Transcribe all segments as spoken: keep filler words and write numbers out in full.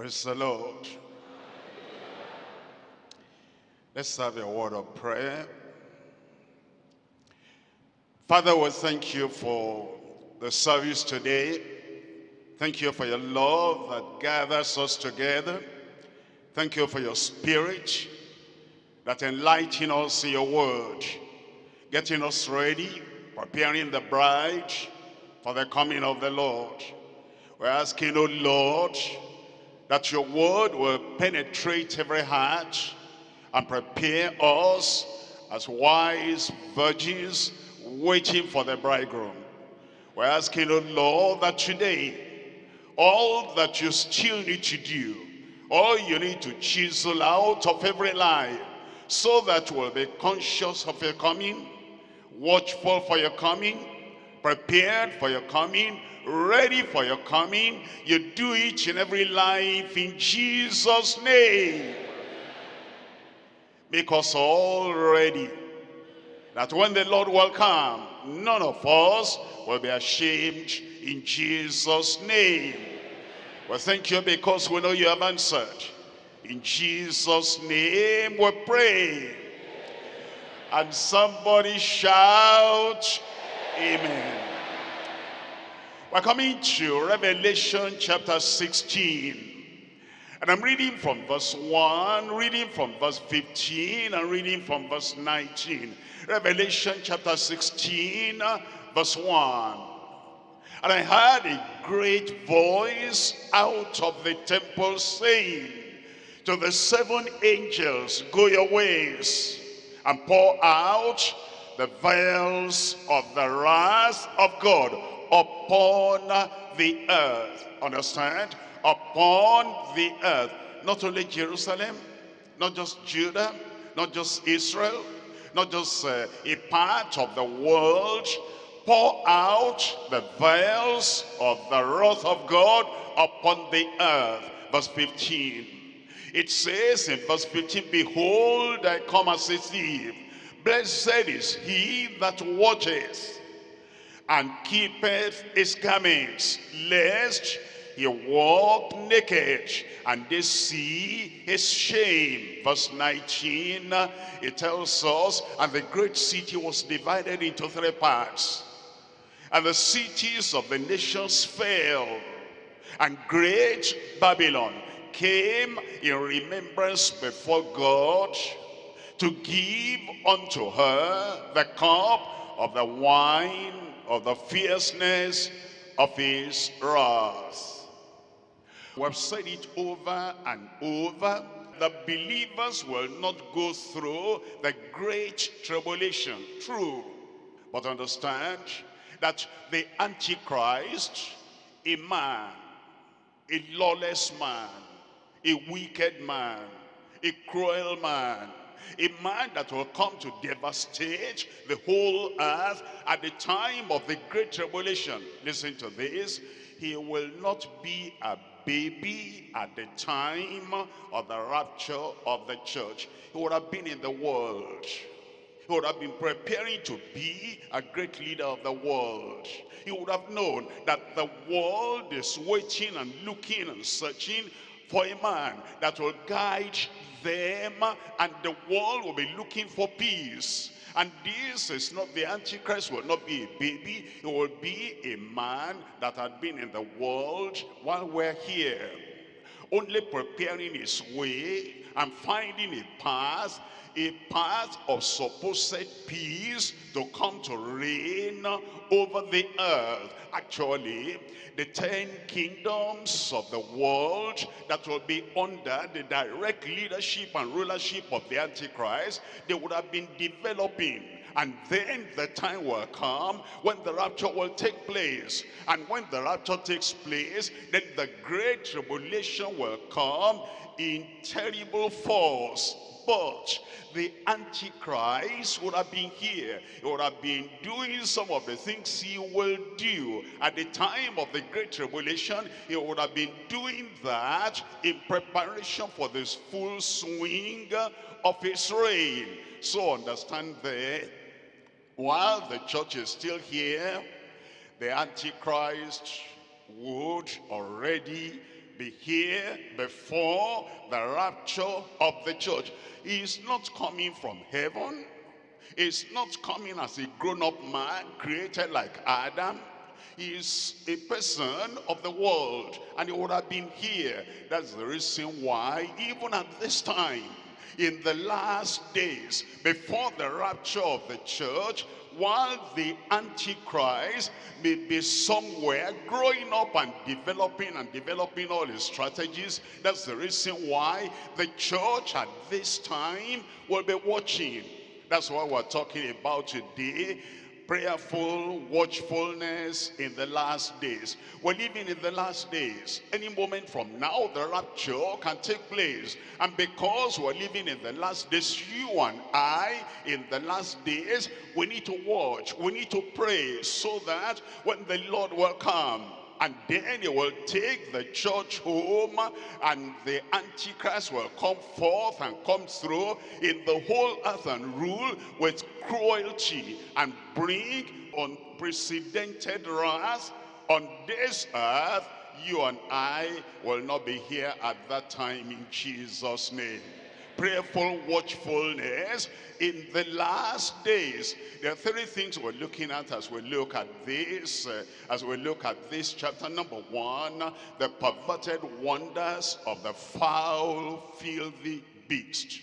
Praise the Lord. Let's have a word of prayer. Father, we thank you for the service today. Thank you for your love that gathers us together. Thank you for your spirit that enlightens us in your word, getting us ready, preparing the bride for the coming of the Lord. We're asking, O Lord, that your word will penetrate every heart and prepare us as wise virgins waiting for the bridegroom. We're asking, O Lord, that today, all that you still need to do, all you need to chisel out of every life, so that we'll be conscious of your coming, watchful for your coming, prepared for your coming, ready for your coming. You do each and every life in Jesus' name. Make us all ready, that when the Lord will come, none of us will be ashamed in Jesus' name. Well, thank you because we know you have answered. In Jesus' name we pray. And somebody shout, Amen. We're coming to Revelation chapter sixteen. And I'm reading from verse one, reading from verse fifteen, and reading from verse nineteen. Revelation chapter sixteen, verse one. And I heard a great voice out of the temple saying to the seven angels, go your ways and pour out the vials of the wrath of God upon the earth. Understand? Upon the earth. Not only Jerusalem, not just Judah, not just Israel, not just uh, a part of the world. Pour out the vials of the wrath of God upon the earth. Verse fifteen. It says in verse fifteen, behold, I come as a thief. Blessed is he that watcheth and keepeth his garments, lest he walk naked and they see his shame. Verse nineteen, it tells us, and the great city was divided into three parts, and the cities of the nations fell, and great Babylon came in remembrance before God to give unto her the cup of the wine of the fierceness of his wrath. We have said it over and over, that believers will not go through the great tribulation. True. But understand that the Antichrist, a man, a lawless man, a wicked man, a cruel man, a man that will come to devastate the whole earth at the time of the great tribulation. Listen to this. He will not be a baby at the time of the rapture of the church. He would have been in the world. He would have been preparing to be a great leader of the world. He would have known that the world is waiting and looking and searching for a man that will guide them, and the world will be looking for peace. And this is not, the Antichrist will not be a baby. He will be a man that had been in the world while we're here, only preparing his way and finding a path, a path of supposed peace to come to reign over the earth. Actually, the ten kingdoms of the world that will be under the direct leadership and rulership of the Antichrist, they would have been developing. And then the time will come when the rapture will take place. And when the rapture takes place, then the great tribulation will come in terrible force. But the Antichrist would have been here. He would have been doing some of the things he will do at the time of the great tribulation. He would have been doing that in preparation for this full swing of his reign. So understand that while the church is still here, the Antichrist would already be here before the rapture of the church. He is not coming from heaven. He is not coming as a grown-up man created like Adam. He is a person of the world, and he would have been here. That's the reason why, even at this time, in the last days, before the rapture of the church, while the Antichrist may be somewhere growing up and developing and developing all his strategies, that's the reason why the church at this time will be watching. That's what we're talking about today. Prayerful watchfulness in the last days. We're living in the last days. Any moment from now, the rapture can take place. And because we're living in the last days, you and I, in the last days, we need to watch, we need to pray, so that when the Lord will come, and then he will take the church home, and the Antichrist will come forth and come through in the whole earth and rule with cruelty and bring unprecedented wrath on this earth. You and I will not be here at that time, in Jesus' name. Prayerful watchfulness in the last days. There are three things we're looking at as we look at this, uh, as we look at this chapter. Number one, the perverted wonders of the foul, filthy beast.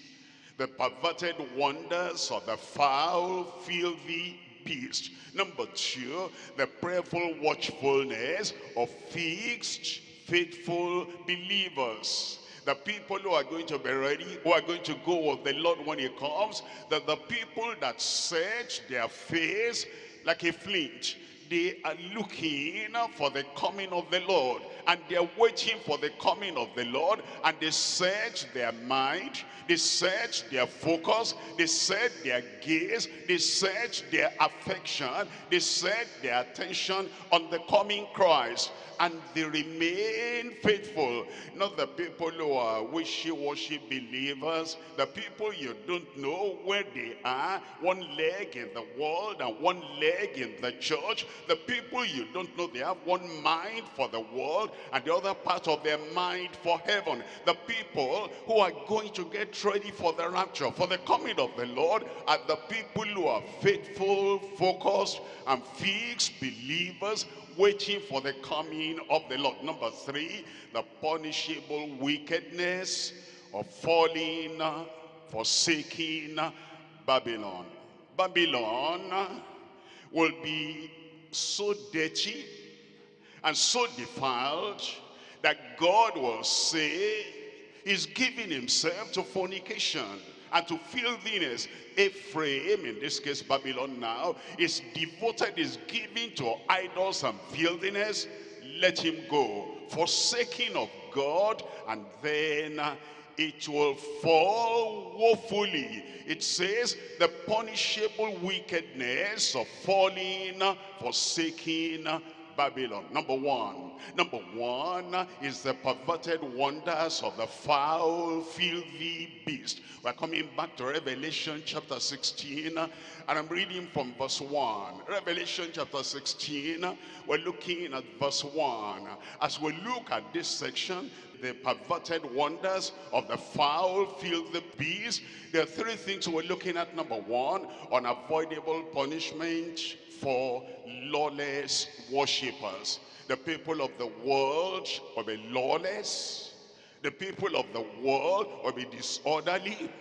The perverted wonders of the foul, filthy beast. Number two, the prayerful watchfulness of fixed, faithful believers. The people who are going to be ready, who are going to go with the Lord when he comes, that the people that search their face like a flint, they are looking for the coming of the Lord, and they are waiting for the coming of the Lord, and they search their mind, they search their focus, they search their gaze, they search their affection, they search their attention on the coming Christ. And they remain faithful. Not the people who are wishy-washy believers, the people you don't know where they are, one leg in the world and one leg in the church, the people you don't know, they have one mind for the world and the other part of their mind for heaven, the people who are going to get ready for the rapture, for the coming of the Lord, are the people who are faithful, focused, and fixed believers, waiting for the coming of the Lord. Number three, the punishable wickedness of falling, forsaking Babylon. Babylon will be so dirty and so defiled that God will say he's giving himself to fornication and to filthiness. Ephraim, in this case Babylon now, is devoted, is given to idols and filthiness. Let him go, forsaking of God, and then it will fall woefully. It says the punishable wickedness of falling, forsaking Babylon. Number one. Number one is the perverted wonders of the foul, filthy beast. We're coming back to Revelation chapter sixteen, and I'm reading from verse one. Revelation chapter sixteen, we're looking at verse one. As we look at this section, the perverted wonders of the foul, filthy beast, there are three things we're looking at. Number one, unavoidable punishment for lawless worshippers. The people of the world will be lawless. The people of the world will be disorderly.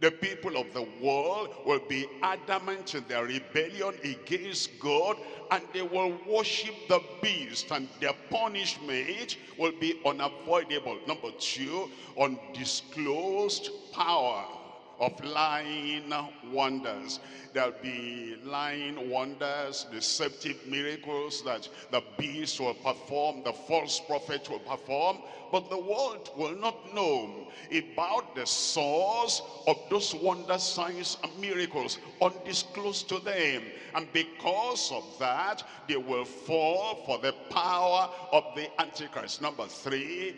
The people of the world will be adamant in their rebellion against God, and they will worship the beast, and their punishment will be unavoidable. Number two, undisclosed power of lying wonders. There'll be lying wonders, deceptive miracles that the beast will perform, the false prophet will perform, but the world will not know about the source of those wonders, signs, and miracles, undisclosed to them. And because of that, they will fall for the power of the Antichrist. Number three,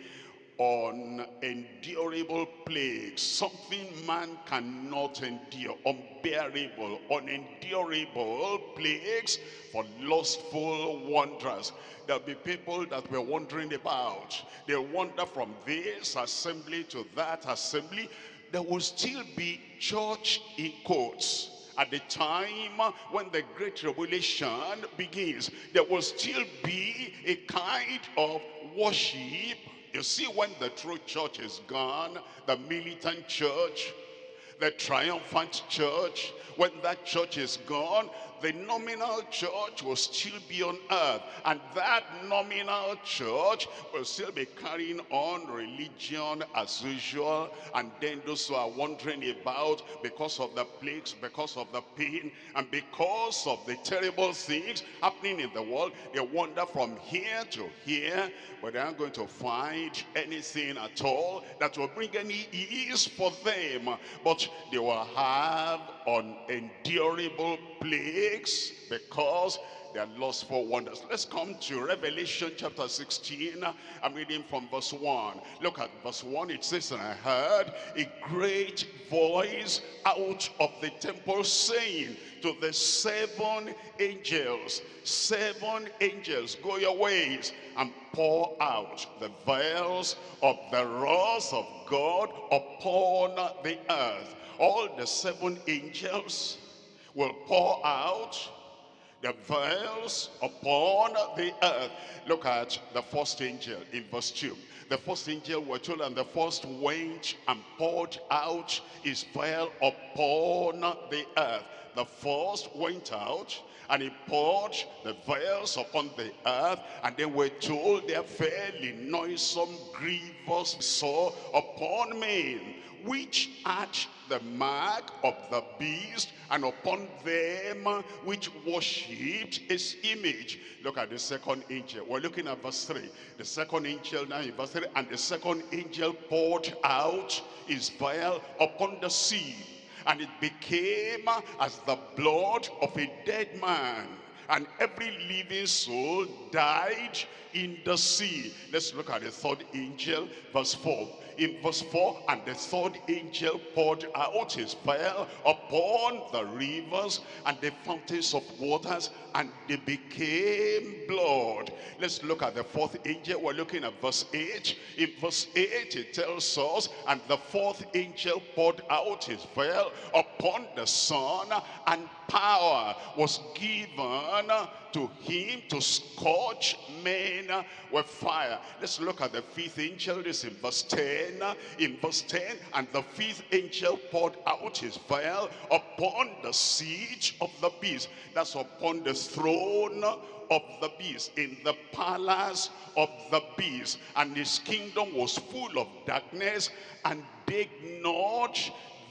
unendurable plague, something man cannot endure, unbearable, unendurable plagues for lustful wanderers. There'll be people that we're wandering about. They'll wander from this assembly to that assembly. There will still be church in quotes. At the time when the great tribulation begins, there will still be a kind of worship. You see, when the true church is gone, the militant church, the triumphant church, when that church is gone, the nominal church will still be on earth. And that nominal church will still be carrying on religion as usual. And then those who are wandering about because of the plagues, because of the pain, and because of the terrible things happening in the world, they wander from here to here, but they aren't going to find anything at all that will bring any ease for them. But they will have unendurable plagues because they are lustful wonders. Let's come to Revelation chapter sixteen. I'm reading from verse one. Look at verse one. It says, "And I heard a great voice out of the temple saying to the seven angels, seven angels, go your ways and pour out the vials of the wrath of God upon the earth." All the seven angels will pour out the vials upon the earth. Look at the first angel in verse two. The first angel, we're told, and the first went and poured out his vial upon the earth. The first went out and he poured the vials upon the earth, and they were told there fell a noisome grievous sore upon men, which had the mark of the beast, and upon them which worshipped his image. Look at the second angel. We're looking at verse three. The second angel now in verse three. "And the second angel poured out his vial upon the sea, and it became as the blood of a dead man, and every living soul died in the sea." Let's look at the third angel, verse four. In verse four, "And the third angel poured out his vial upon the rivers and the fountains of waters, and they became blood." Let's look at the fourth angel. We're looking at verse eight. In verse eight, it tells us, "And the fourth angel poured out his vial upon the sun, and power was given to him to scorch men with fire." Let's look at the fifth angel. This is in verse ten. In verse ten, "And the fifth angel poured out his vial upon the siege of the beast." That's upon the throne of the beast, in the palace of the beast. "And his kingdom was full of darkness, and did not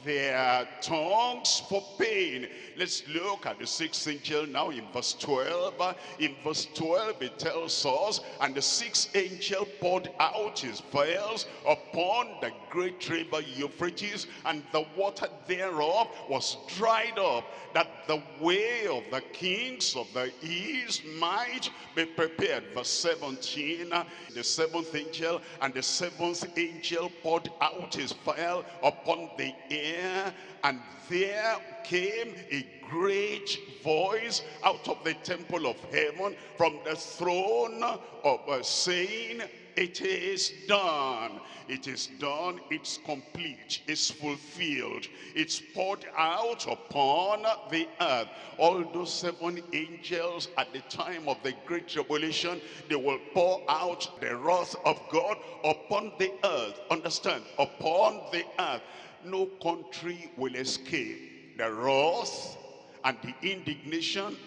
their tongues for pain." Let's look at the sixth angel now in verse twelve. In verse twelve, it tells us, "And the sixth angel poured out his vials upon the great river Euphrates, and the water thereof was dried up, that the way of the kings of the east might be prepared." Verse seventeen, the seventh angel, "And the seventh angel poured out his vial upon the air, and there came a great voice out of the temple of heaven from the throne of uh, saying, it is done, it is done, it's complete, it's fulfilled, it's poured out upon the earth." All those seven angels at the time of the great tribulation, they will pour out the wrath of God upon the earth. Understand, upon the earth. No country will escape the wrath and the indignation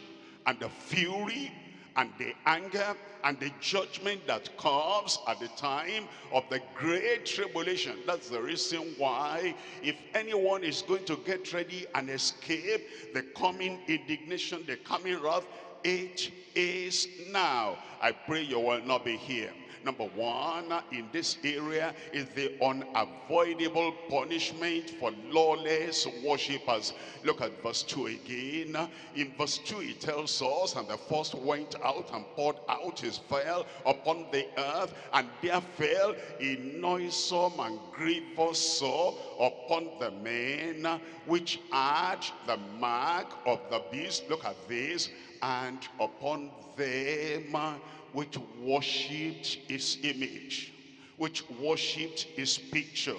and the fury and the anger and the judgment that comes at the time of the great tribulation. That's the reason why, if anyone is going to get ready and escape the coming indignation, the coming wrath, it is now. I pray you will not be here. Number one, in this area is the unavoidable punishment for lawless worshippers. Look at verse two again. In verse two it tells us, and the first went out and poured out his vial upon the earth, and there fell a noisome and grievous sore upon the men which had the mark of the beast. Look at this. And upon them which worshipped his image, which worshipped his picture,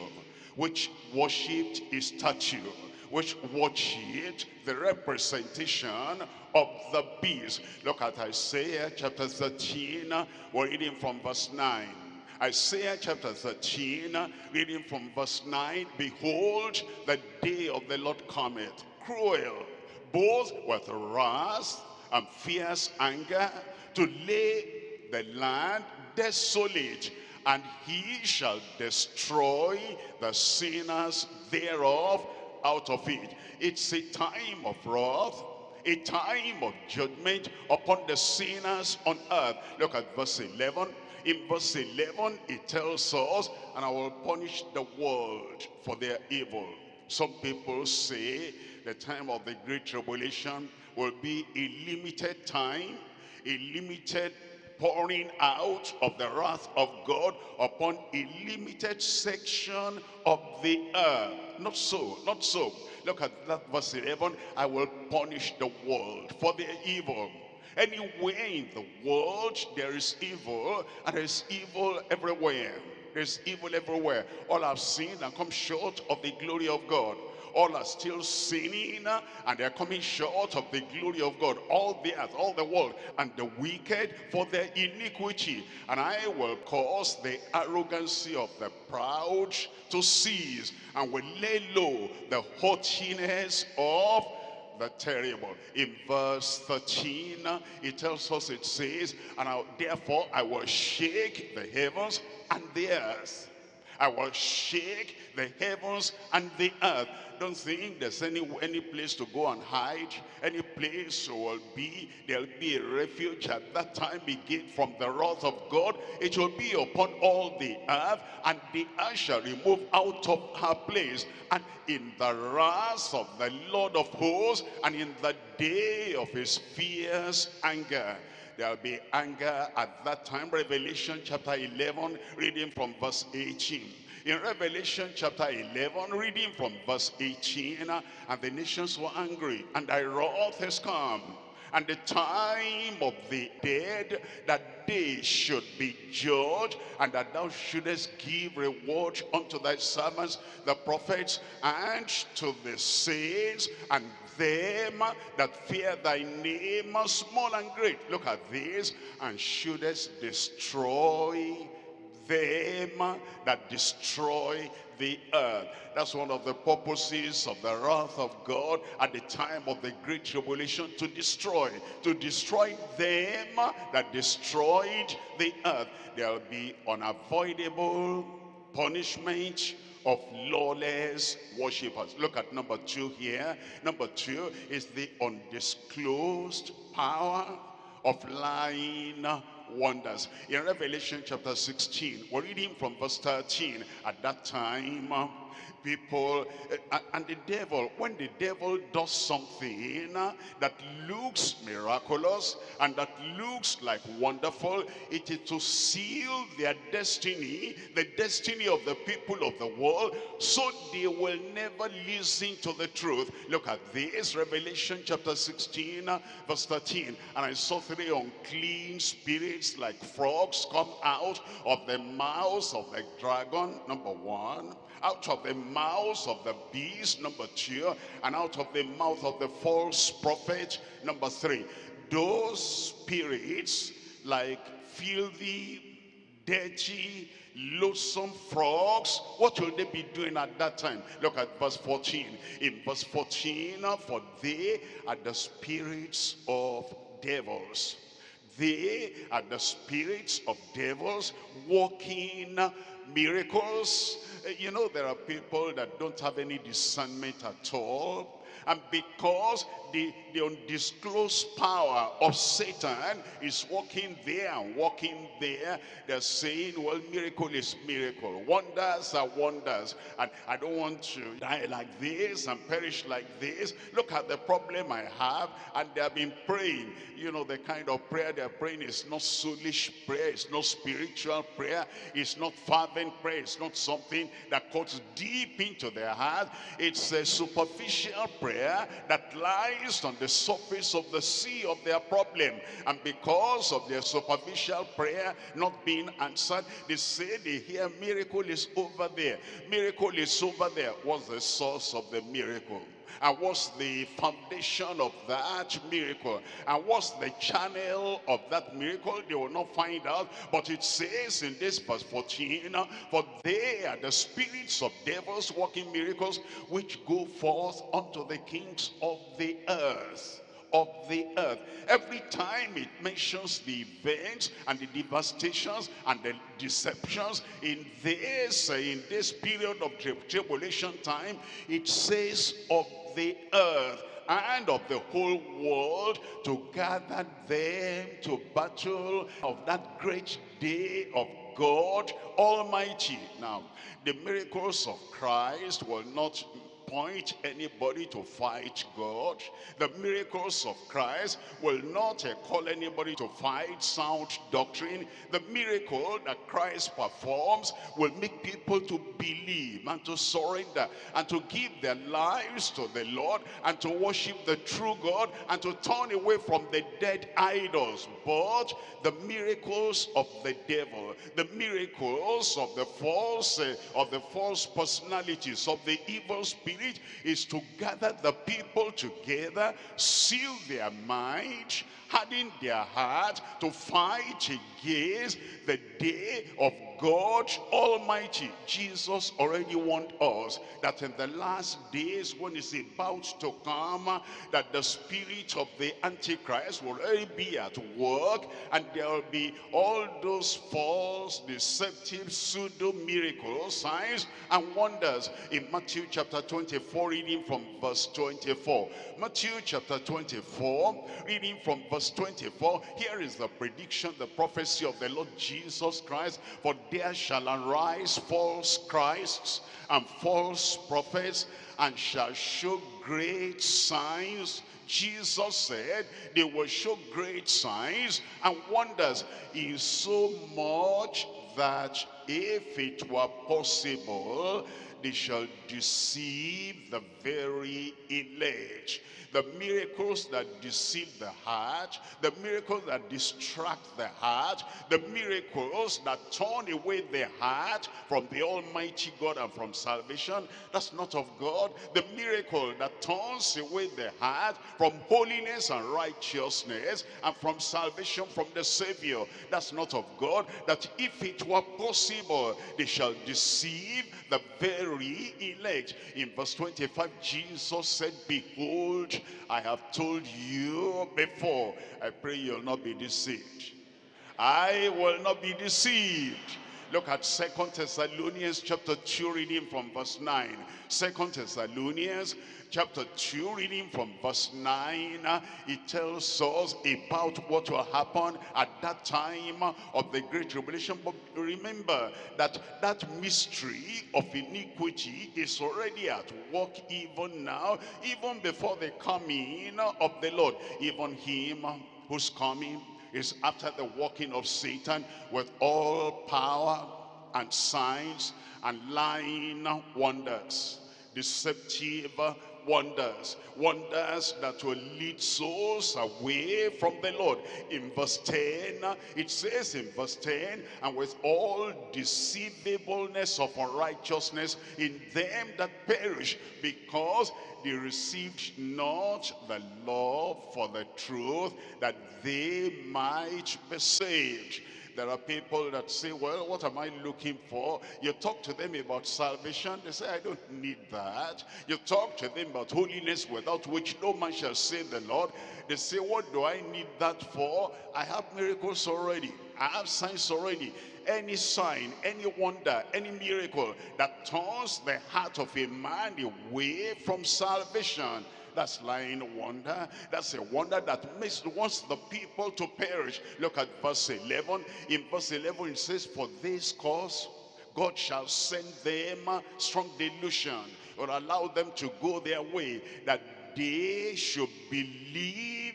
which worshipped his statue, which worshipped the representation of the beast. Look at Isaiah chapter thirteen, we're reading from verse nine. Isaiah chapter thirteen, reading from verse nine, behold, the day of the Lord cometh, cruel, both with wrath and fierce anger, to lay the land desolate, and he shall destroy the sinners thereof out of it. It's a time of wrath, a time of judgment upon the sinners on earth. Look at verse eleven. In verse eleven it tells us, and I will punish the world for their evil. Some people say the time of the great tribulation will be a limited time, a limited pouring out of the wrath of God upon a limited section of the earth. Not so, not so. Look at that verse eleven. I will punish the world for their evil. Anywhere in the world there is evil, and there is evil everywhere. There is evil everywhere. All have sinned and come short of the glory of God. All are still sinning, and they are coming short of the glory of God. All the earth, all the world, and the wicked for their iniquity. And I will cause the arrogancy of the proud to cease, and will lay low the haughtiness of the terrible. In verse thirteen, it tells us, it says, and I, therefore I will shake the heavens and the earth. I will shake the heavens and the earth. Don't think there's any any place to go and hide, any place will be, there'll be a refuge at that time, begin from the wrath of God. It will be upon all the earth, and the earth shall remove out of her place. And in the wrath of the Lord of hosts, and in the day of his fierce anger, there'll be anger at that time. Revelation chapter eleven, reading from verse eighteen. In Revelation chapter eleven, reading from verse eighteen, and the nations were angry, and thy wrath has come, and the time of the dead, that they should be judged, and that thou shouldest give reward unto thy servants, the prophets, and to the saints, and them that fear thy name, small and great. Look at this. And shouldest destroy them that destroy the earth. That's one of the purposes of the wrath of God at the time of the great tribulation, to destroy, to destroy them that destroyed the earth. There will be unavoidable punishment of lawless worshippers. Look at number two here. Number two is the undisclosed power of lying wonders. In Revelation chapter sixteen, we're reading from verse thirteen. At that time, people, and the devil, when the devil does something that looks miraculous and that looks like wonderful, it is to seal their destiny, the destiny of the people of the world, so they will never listen to the truth. Look at this, Revelation chapter sixteen, verse thirteen. And I saw three unclean spirits like frogs come out of the mouths of the dragon, number one, out of the mouth of the beast, number two, and out of the mouth of the false prophet, number three. Those spirits, like filthy, dirty, loathsome frogs, what will they be doing at that time? Look at verse fourteen. In verse fourteen, for they are the spirits of devils. They are the spirits of devils walking miracles. You know, there are people that don't have any discernment at all, And because the, the undisclosed power of Satan is walking there and walking there, they're saying, well, miracle is miracle, wonders are wonders, and I don't want to die like this and perish like this. Look at the problem I have. And they have been praying. You know, the kind of prayer they're praying is not soulish prayer, it's not spiritual prayer, it's not fervent prayer, it's not something that cuts deep into their heart. It's a superficial prayer that lies on the surface of the sea of their problem. And because of their superficial prayer not being answered, they say they hear miracle is over there, miracle is over there. What's the source of the miracle? And what's the foundation of that miracle? And what's the channel of that miracle? They will not find out. But it says in this verse fourteen, for they are the spirits of devils working miracles, which go forth unto the kings of the earth. Of the earth. Every time it mentions the events and the devastations and the deceptions in this, in this period of tribulation time, it says of the earth and of the whole world, to gather them to battle of that great day of God Almighty. Now, the miracles of Christ will not point anybody to fight God. The miracles of Christ will not uh, call anybody to fight sound doctrine. The miracle that Christ performs will make people to believe and to surrender and to give their lives to the Lord and to worship the true God and to turn away from the dead idols. But the miracles of the devil, the miracles of the false, uh, of the false personalities, of the evil spirit, is to gather the people together, seal their minds, harden their heart to fight against the day of God Almighty. Jesus already warned us that in the last days, when it's about to come, that the spirit of the Antichrist will already be at work, and there will be all those false, deceptive, pseudo miracles, signs and wonders. In Matthew chapter twenty-four, reading from verse twenty-four, Matthew chapter twenty-four, reading from verse twenty-four, here is the prediction, the prophecy of the Lord Jesus Christ. For there shall arise false Christs and false prophets, and shall show great signs. Jesus said they will show great signs and wonders, in so much that if it were possible, they shall deceive the very elect. The miracles that deceive the heart, the miracles that distract the heart, the miracles that turn away the heart from the Almighty God and from salvation, that's not of God. The miracle that turns away the heart from holiness and righteousness and from salvation from the Savior, that's not of God. That if it were possible, they shall deceive the very elect. In verse twenty-five, Jesus said, behold, I have told you before. I pray you'll not be deceived. I will not be deceived. Look at Second Thessalonians chapter two, reading from verse nine. Second Thessalonians chapter two, reading from verse nine, it tells us about what will happen at that time of the great tribulation. But remember that that mystery of iniquity is already at work even now, even before the coming of the Lord. Even him who's coming is after the working of Satan with all power and signs and lying wonders, deceptive wonders, wonders that will lead souls away from the Lord. In verse ten, it says in verse ten, and with all deceivableness of unrighteousness in them that perish, because they received not the love for the truth, that they might be saved. There are people that say, well, what am I looking for? You talk to them about salvation, they say, I don't need that. You talk to them about holiness, without which no man shall save the Lord. They say, what do I need that for? I have miracles already, I have signs already. Any sign, any wonder, any miracle that turns the heart of a man away from salvation, That's lying wonder. That's a wonder that makes, wants the people to perish. Look at verse eleven. In verse eleven it says, for this cause God shall send them strong delusion, or allow them to go their way, that they should believe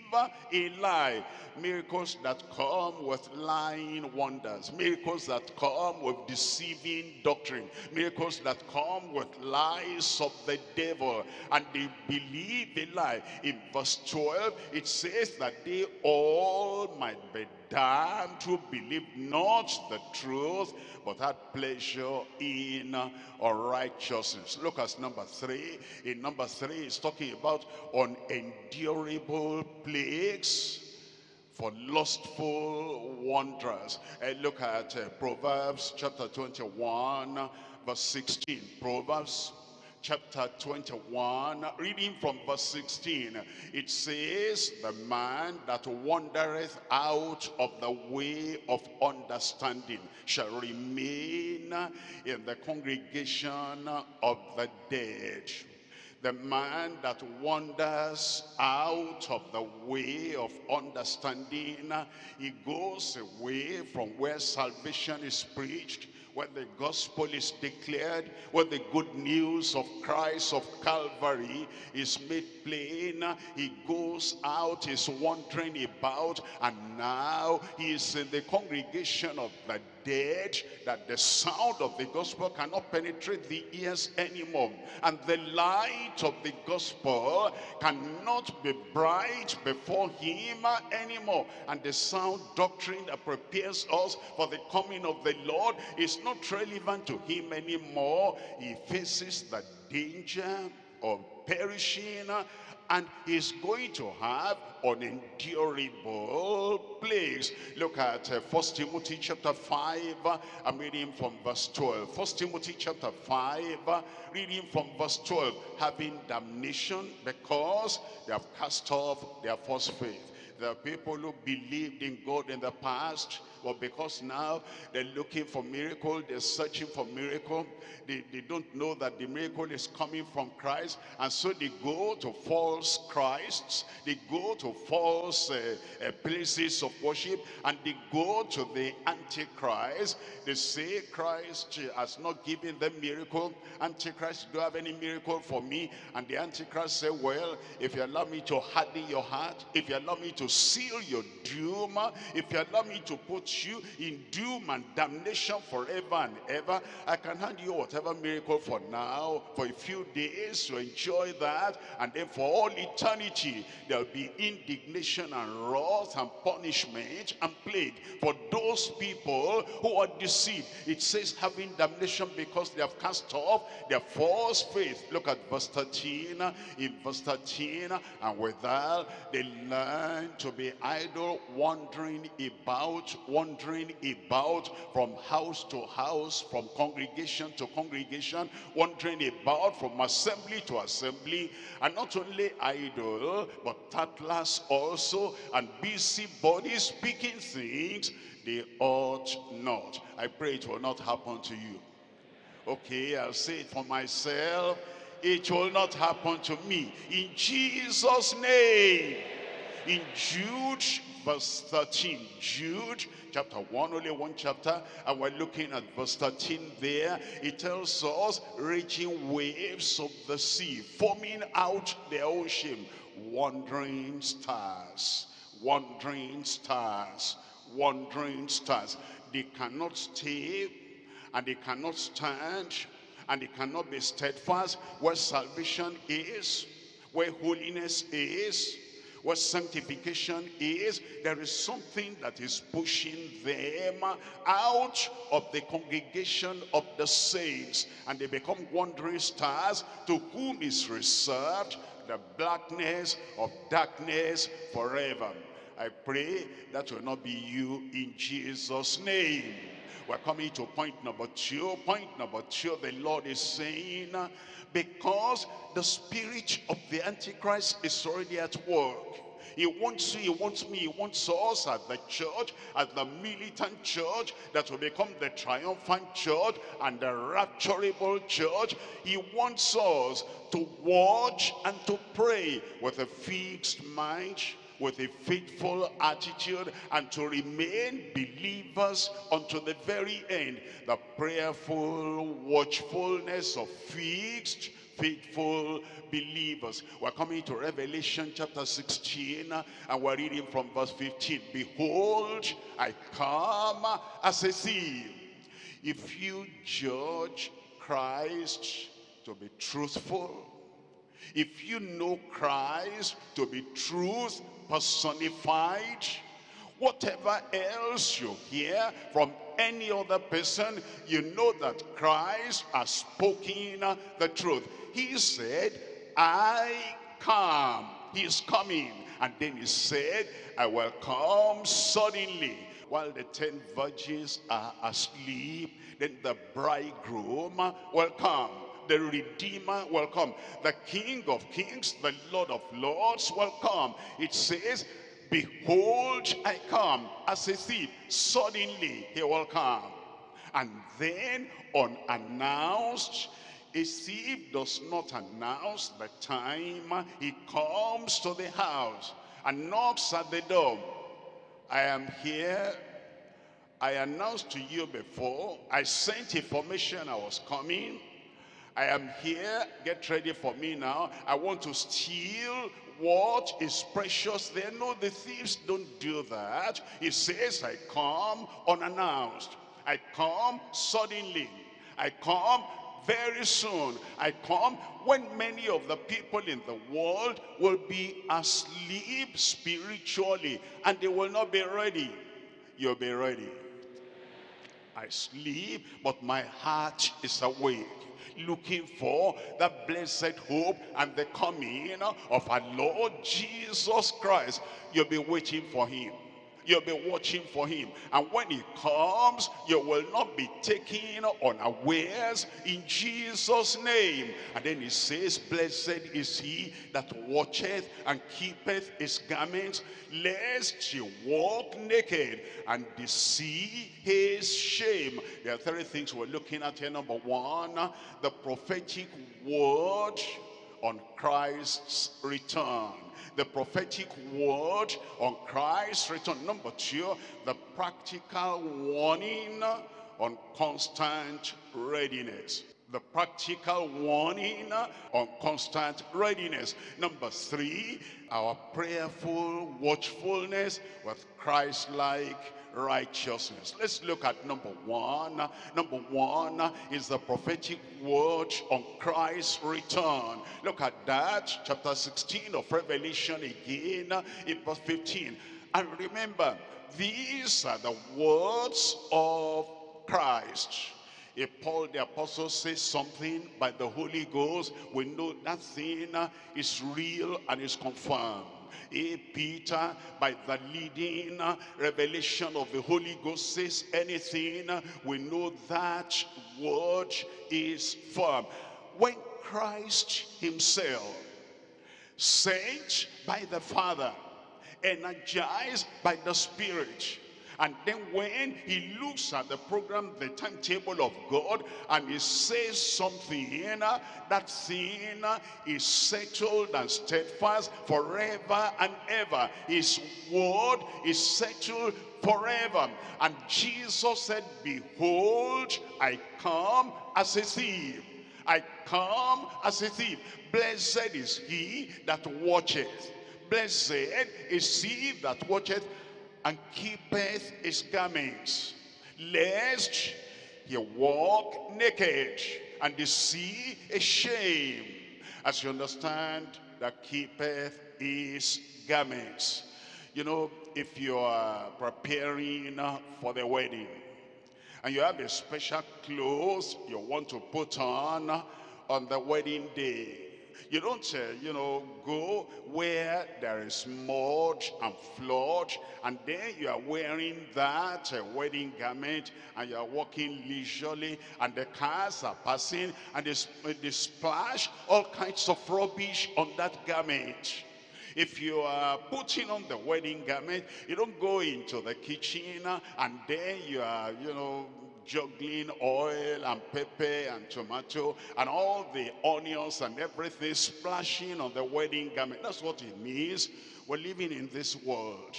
a lie. Miracles that come with lying wonders, miracles that come with deceiving doctrine, miracles that come with lies of the devil, and they believe a lie. In verse twelve it says that they all might be damned who believe not the truth, but had pleasure in unrighteousness. Look at number three. In number three it's talking about unendurable plagues for lustful wanderers. And look at uh, Proverbs chapter twenty-one verse sixteen. Proverbs chapter twenty-one, reading from verse sixteen, it says, the man that wandereth out of the way of understanding shall remain in the congregation of the dead. The man that wanders out of the way of understanding, he goes away from where salvation is preached, where the gospel is declared, where the good news of Christ of Calvary is made plain. He goes out, he's wandering about, and now he is in the congregation of the dead, that the sound of the gospel cannot penetrate the ears anymore, and the light of the gospel cannot be bright before him anymore. And the sound doctrine that prepares us for the coming of the Lord is not relevant to him anymore. He faces the danger of perishing, and he's going to have unendurable plagues. Look at First Timothy chapter five. I'm reading from verse twelve. First Timothy chapter five, reading from verse twelve. Having damnation, because they have cast off their first faith. There are people who believed in God in the past, but because now they're looking for miracle, they're searching for miracle, they, they don't know that the miracle is coming from Christ, and so they go to false Christs, they go to false uh, uh, places of worship, and they go to the Antichrist. They say Christ has not given them miracle, Antichrist don't have any miracle for me. And the Antichrist say, well, if you allow me to harden your heart, if you allow me to seal your doom, if you allow me to put you in doom and damnation forever and ever, I can hand you whatever miracle for now, for a few days to enjoy that, and then for all eternity there will be indignation and wrath and punishment and plague for those people who are deceived. It says having damnation, because they have cast off their false faith. Look at verse thirteen. In verse thirteen, and withal they learn to be idle, wandering about, wandering about from house to house, from congregation to congregation, wandering about from assembly to assembly, and not only idle, but tattlers also, and busybodies, speaking things they ought not. I pray it will not happen to you. Okay, I'll say it for myself. It will not happen to me. In Jesus' name. In Jude verse thirteen, Jude chapter one, only one chapter, and we're looking at verse thirteen there. It tells us, raging waves of the sea, foaming out their ocean, wandering stars, wandering stars, wandering stars. They cannot stay, and they cannot stand, and they cannot be steadfast where salvation is, where holiness is, what sanctification is. There is something that is pushing them out of the congregation of the saints, and they become wandering stars, to whom is reserved the blackness of darkness forever. I pray that will not be you, in Jesus' name. We're coming to point number two. Point number two, the Lord is saying, because the spirit of the Antichrist is already at work, He wants you, he wants me, he wants us as the church, as the militant church that will become the triumphant church and the rapturable church. He wants us to watch and to pray with a fixed mind, with a faithful attitude, and to remain believers unto the very end. The prayerful watchfulness of fixed, faithful believers. We're coming to Revelation chapter sixteen, and we're reading from verse fifteen. Behold, I come as a thief. If you judge Christ to be truthful, if you know Christ to be truth personified, whatever else you hear from any other person, you know that Christ has spoken the truth. He said, I come. He is coming. And then he said, I will come suddenly. While the ten virgins are asleep, then the bridegroom will come. The Redeemer will come. The King of Kings, the Lord of Lords will come. It says, behold, I come as a thief. Suddenly he will come. And then unannounced, a thief does not announce the time. He comes to the house and knocks at the door. I am here. I announced to you before. I sent information I was coming. I am here, get ready for me now. I want to steal what is precious there. No, the thieves don't do that. It says, I come unannounced. I come suddenly. I come very soon. I come when many of the people in the world will be asleep spiritually, and they will not be ready. You'll be ready. I sleep, but my heart is awake, looking for the blessed hope and the coming of our Lord Jesus Christ. You'll be waiting for him. You'll be watching for him. And when he comes, you will not be taken unawares in Jesus' name. And then he says, blessed is he that watcheth and keepeth his garments, lest he walk naked and see his shame. There are three things we're looking at here. Number one, the prophetic word on Christ's return. The prophetic word on Christ's return. Number two, the practical warning on constant readiness. The practical warning on constant readiness. Number three, our prayerful watchfulness with Christ-like righteousness. Let's look at number one. Number one is the prophetic word on Christ's return. Look at that, chapter sixteen of Revelation again, in verse fifteen. And remember, these are the words of Christ. If Paul the Apostle says something by the Holy Ghost, we know that thing is real and is confirmed. A Peter, by the leading revelation of the Holy Ghost, says anything, we know that word is firm. When Christ himself, sent by the Father, energized by the Spirit, and then when he looks at the program, the timetable of God, and he says something, that thing is settled and steadfast forever and ever. His word is settled forever. And Jesus said, behold, I come as a thief. I come as a thief. Blessed is he that watcheth. Blessed is he that watcheth and keepeth his garments, lest he walk naked and see a shame. As you understand, that keepeth his garments. You know, if you are preparing for the wedding and you have a special clothes you want to put on on the wedding day, you don't, uh, you know, go where there is mud and flood, and then you are wearing that uh, wedding garment, and you are walking leisurely, and the cars are passing, and they, they splash all kinds of rubbish on that garment. If you are putting on the wedding garment, you don't go into the kitchen and then you are, you know, juggling oil and pepper and tomato and all the onions and everything splashing on the wedding garment. That's what it means. We're living in this world.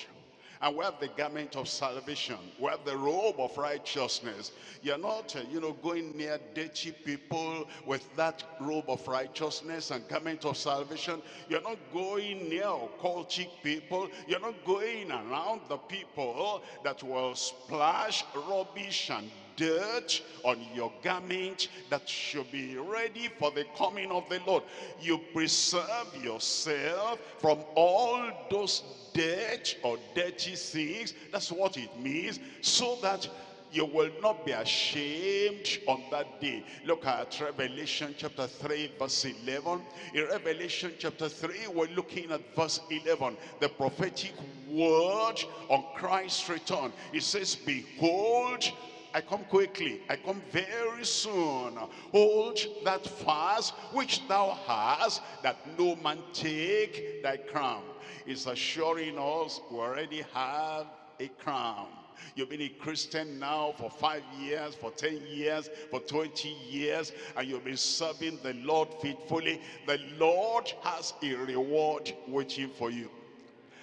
And we have the garment of salvation. We have the robe of righteousness. You're not, uh, you know, going near dirty people with that robe of righteousness and garment of salvation. You're not going near occultic people. You're not going around the people that will splash rubbish and dirt on your garment that should be ready for the coming of the Lord. You preserve yourself from all those dirt or dirty things. That's what it means, so that you will not be ashamed on that day. Look at Revelation chapter three, verse eleven. In Revelation chapter three, we're looking at verse eleven, the prophetic word on Christ's return. It says, "Behold, I come quickly, I come very soon. Hold that fast which thou hast, that no man take thy crown." It's assuring us we already have a crown. You've been a Christian now for five years, for ten years, for twenty years, and you've been serving the Lord faithfully. The Lord has a reward waiting for you.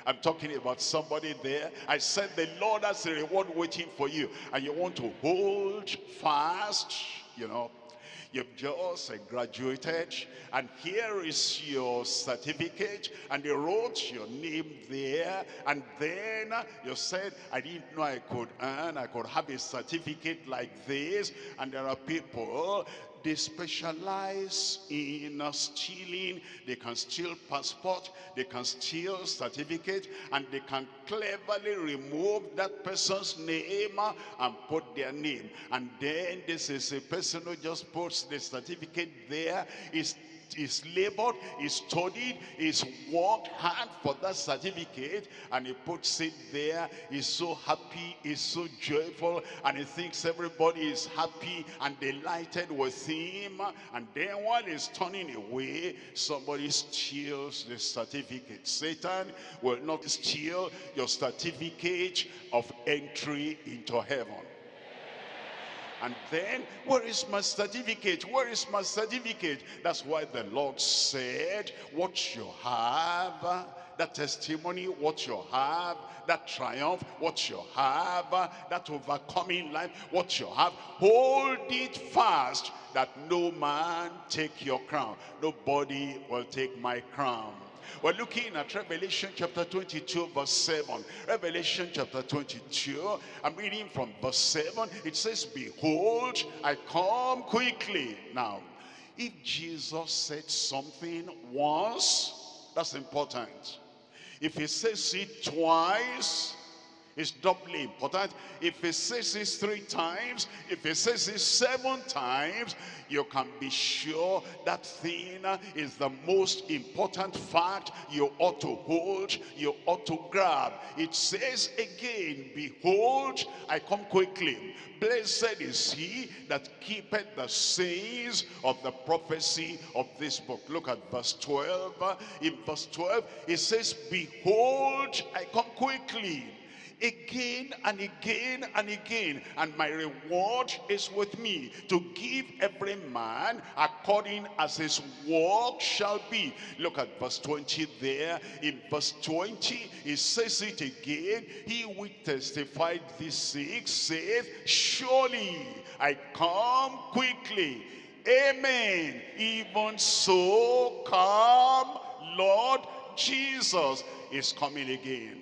I'm talking about somebody there. I said the Lord has a reward waiting for you, and you want to hold fast. You know, you've just graduated, and here is your certificate, and they wrote your name there, and then you said, "I didn't know I could earn, I could have a certificate like this." And there are people, they specialize in stealing. They can steal passport, they can steal certificate, and they can cleverly remove that person's name and put their name. And then this is a person who just puts the certificate there. It's He's labored, he's studied, he's worked hard for that certificate, and he puts it there. He's so happy, he's so joyful, and he thinks everybody is happy and delighted with him. And then while he's turning away, somebody steals the certificate. Satan will not steal your certificate of entry into heaven. And then, "Where is my certificate? Where is my certificate?" That's why the Lord said, what you have, that testimony, what you have, that triumph, what you have, that overcoming life, what you have, hold it fast, that no man take your crown. Nobody will take my crown. We're looking at Revelation chapter twenty-two, verse seven. Revelation chapter twenty-two, I'm reading from verse seven. It says, "Behold, I come quickly." Now, if Jesus said something once, that's important. If he says it twice, it's doubly important. If he says this three times, if he says this seven times, you can be sure that thing is the most important fact you ought to hold, you ought to grab. It says again, "Behold, I come quickly. Blessed is he that keepeth the sayings of the prophecy of this book." Look at verse twelve. In verse twelve, it says, "Behold, I come quickly. Again and again and again, and my reward is with me, to give every man according as his work shall be." Look at verse twenty there. In verse twenty, it says it again, "He which testified these things saith, surely I come quickly. Amen. Even so, come, Lord Jesus." Is coming again.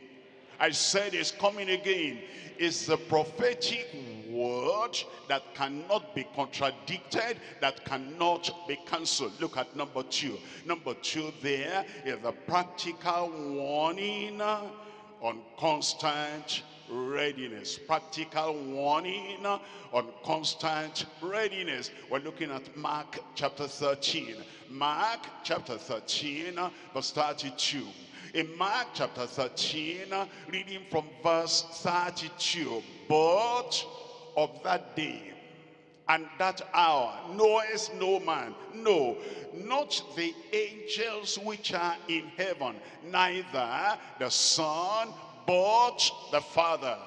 I said it's coming again. It's the prophetic word that cannot be contradicted, that cannot be cancelled. Look at number two. Number two there is the practical warning on constant readiness. Practical warning on constant readiness. We're looking at Mark chapter thirteen. Mark chapter thirteen, verse thirty-two. In Mark chapter thirteen, reading from verse thirty-two, "But of that day and that hour knoweth no man, no, not the angels which are in heaven, neither the Son, but the Father.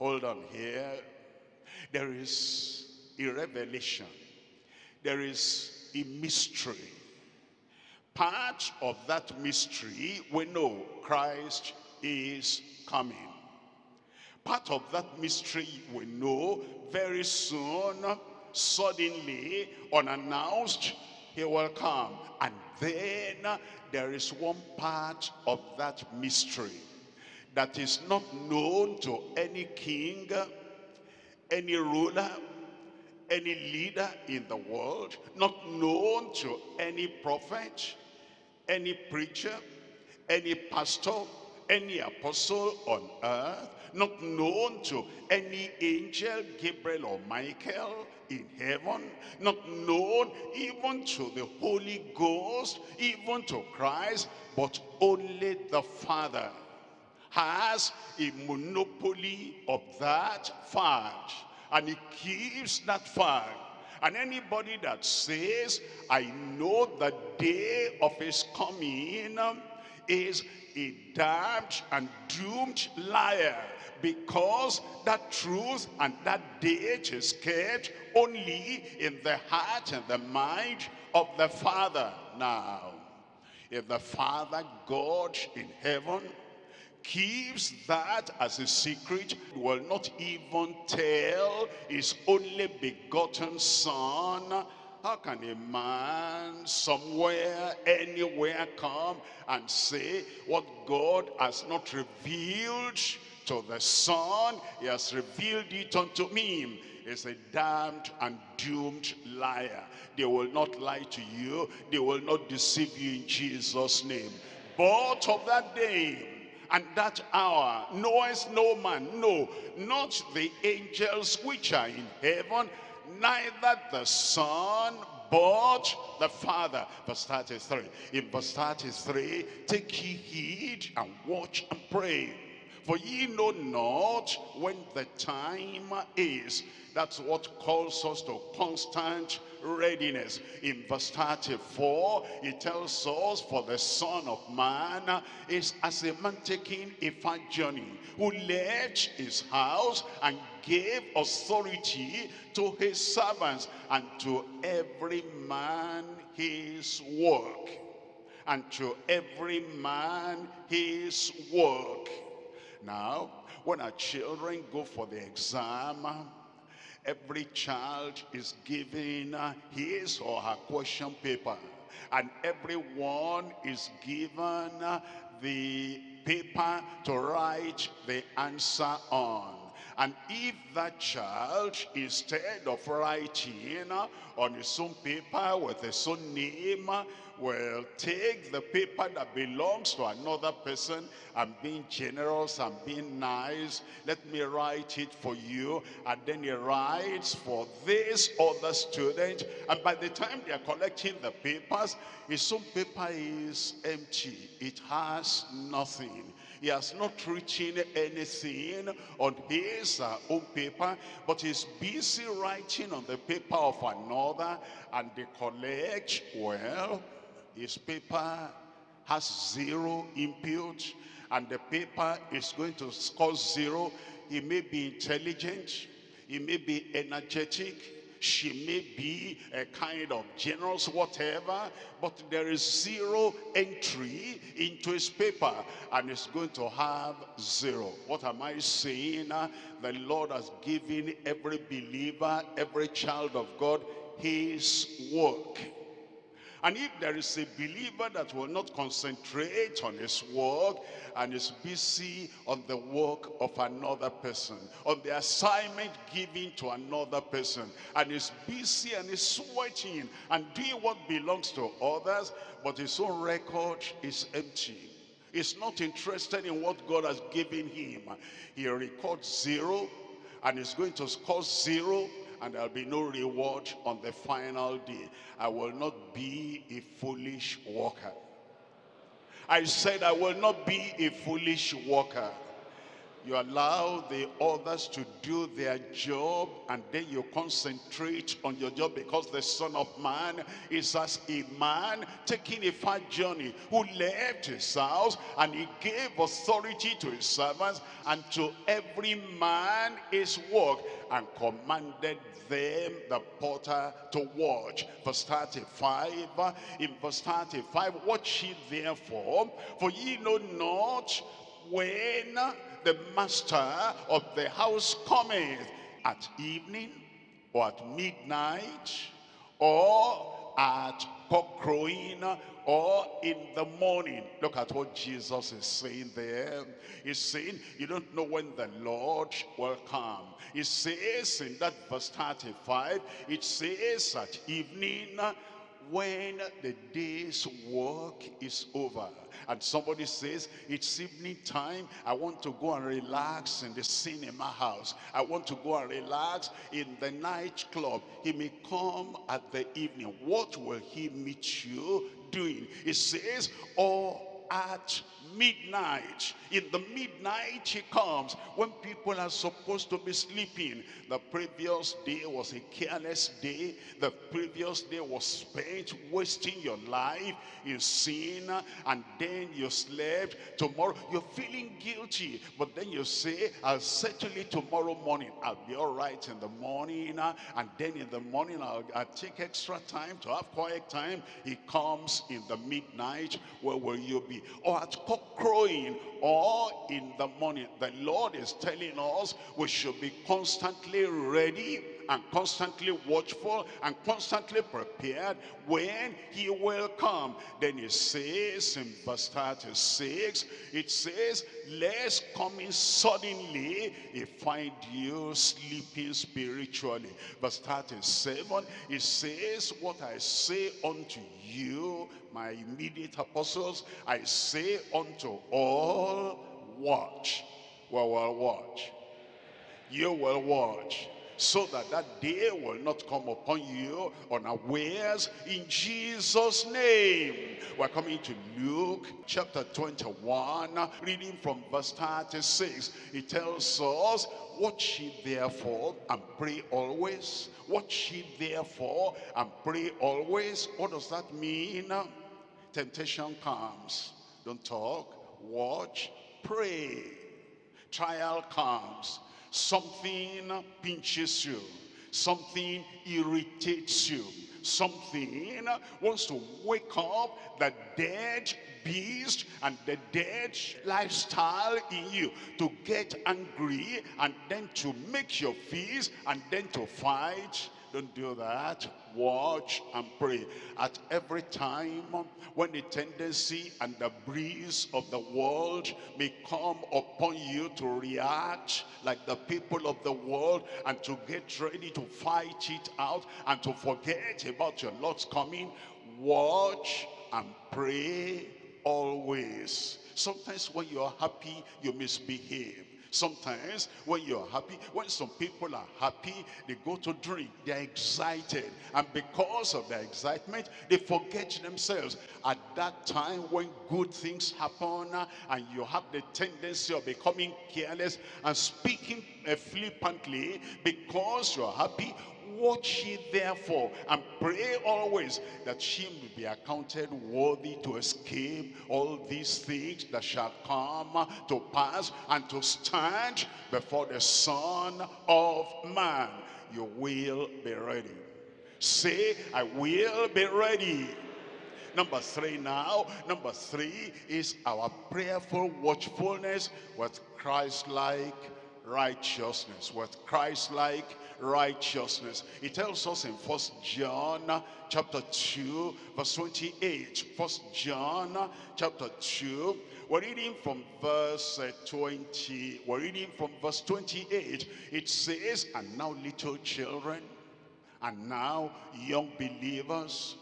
Hold on here. There is a revelation. There is a mystery. Part of that mystery, we know Christ is coming. Part of that mystery, we know very soon, suddenly, unannounced, he will come. And then there is one part of that mystery that is not known to any king, any ruler, any leader in the world, not known to any prophet, any preacher, any pastor, any apostle on earth, not known to any angel, Gabriel or Michael in heaven, not known even to the Holy Ghost, even to Christ, but only the Father has a monopoly of that fact, and he keeps that fact. And anybody that says, I know the day of his coming, is a damned and doomed liar, because that truth and that date is kept only in the heart and the mind of the Father. Now, if the Father God in heaven keeps that as a secret, he will not even tell his only begotten Son, how can a man somewhere, anywhere come and say what God has not revealed to the Son, he has revealed it unto me? Is a damned and doomed liar. They will not lie to you. They will not deceive you in Jesus' name. But of that day and that hour knoweth no man, no, not the angels which are in heaven, neither the Son, but the Father. Verse thirty-three. In verse thirty-three, take ye heed and watch and pray, for ye know not when the time is. That's what calls us to constant readiness. In verse thirty-four, it tells us, for the Son of Man is as a man taking a far journey, who left his house and gave authority to his servants and to every man his work. And to every man his work. Now, when our children go for the exam, every child is given his or her question paper, and everyone is given the paper to write the answer on. And if that child, instead of writing on his own paper with his own name, will take the paper that belongs to another person, and being generous and being nice, let me write it for you, and then he writes for this other student, and by the time they are collecting the papers, his own paper is empty. It has nothing. He has not written anything on his uh, own paper, but he's busy writing on the paper of another, and they collect, well, his paper has zero input, and the paper is going to score zero. He may be intelligent, he may be energetic, she may be a kind of generous, whatever, but there is zero entry into his paper, and it's going to have zero. What am I saying? The Lord has given every believer, every child of God, his work. And if there is a believer that will not concentrate on his work and is busy on the work of another person, on the assignment given to another person, and is busy and is sweating and doing what belongs to others, but his own record is empty, he's not interested in what God has given him, he records zero and is going to score zero, and there'll be no reward on the final day. I will not be a foolish walker. I said I will not be a foolish walker. You allow the others to do their job, and then you concentrate on your job, because the Son of Man is as a man taking a far journey, who left his house and he gave authority to his servants and to every man his work, and commanded them, the potter, to watch. Verse thirty-five, in verse thirty-five, watch ye therefore, for ye know not when the master of the house cometh, at evening, or at midnight, or at cockcrowing, or in the morning. Look at what Jesus is saying there. He's saying, you don't know when the Lord will come. He says in that verse thirty-five, it says at evening, when the day's work is over. And somebody says, it's evening time, I want to go and relax in the cinema house, I want to go and relax in the nightclub. He may come at the evening. What will he meet you doing? It says, or at midnight. In the midnight he comes, when people are supposed to be sleeping. The previous day was a careless day. The previous day was spent wasting your life in sin, and then you slept. Tomorrow you're feeling guilty, but then you say, I'll settle it tomorrow morning, I'll be all right in the morning, and then in the morning I'll, I'll take extra time to have quiet time. He comes in the midnight. Where will you be? Or at crowing, or in the morning. The Lord is telling us we should be constantly ready and constantly watchful and constantly prepared when he will come. Then it says in verse thirty-six, it says, lest coming suddenly he find you sleeping spiritually. Verse thirty-seven, it says, what I say unto you, my immediate apostles, I say unto all, watch. We will watch. You will watch, so that that day will not come upon you unawares, in Jesus' name. We're coming to Luke chapter twenty-one, reading from verse thirty-six. It tells us, watch ye therefore and pray always. Watch ye therefore and pray always. What does that mean? Temptation comes, don't talk, watch, pray. Trial comes, something pinches you, something irritates you, something wants to wake up the dead beast and the dead lifestyle in you, to get angry and then to make your peace and then to fight. Don't do that. Watch and pray. At every time when the tendency and the breeze of the world may come upon you to react like the people of the world, and to get ready to fight it out and to forget about your Lord's coming, watch and pray always. Sometimes when you are happy, you misbehave. Sometimes when you're happy, when some people are happy, they go to drink, they're excited, and because of their excitement, they forget themselves. At that time, when good things happen, and you have the tendency of becoming careless and speaking flippantly because you're happy, watch ye therefore and pray always, that she may be accounted worthy to escape all these things that shall come to pass, and to stand before the Son of Man. You will be ready. Say, I will be ready. Number three now. Number three is our prayerful watchfulness with Christ-like righteousness. With Christ-like righteousness. It tells us in First John chapter two verse twenty-eight. First John chapter two, we're reading from verse twenty. We're reading from verse twenty-eight. It says, and now little children, and now young believers,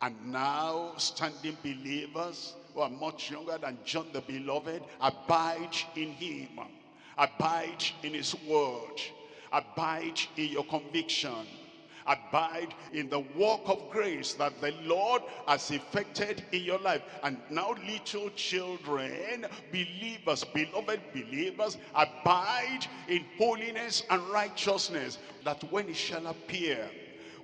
and now standing believers who are much younger than John the Beloved, abide in him, abide in his word, abide in your conviction, Abide in the work of grace that the Lord has effected in your life. And now, little children, believers, beloved believers, abide in holiness and righteousness, that when it shall appear,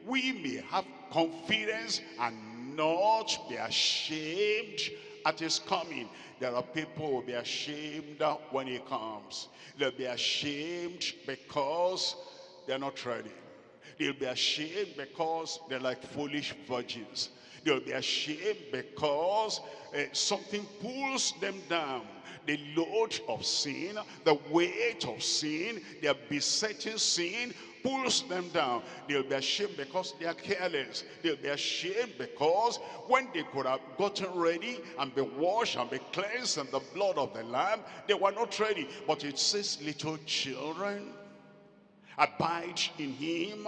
we may have confidence and not be ashamed at his coming. There are people who will be ashamed when he comes. They'll be ashamed because they're not ready. They'll be ashamed because they're like foolish virgins. They'll be ashamed because uh, something pulls them down. The load of sin, the weight of sin, their besetting sin pulls them down. They'll be ashamed because they are careless. They'll be ashamed because when they could have gotten ready and be washed and be cleansed in the blood of the Lamb, they were not ready. But it says, little children, abide in him.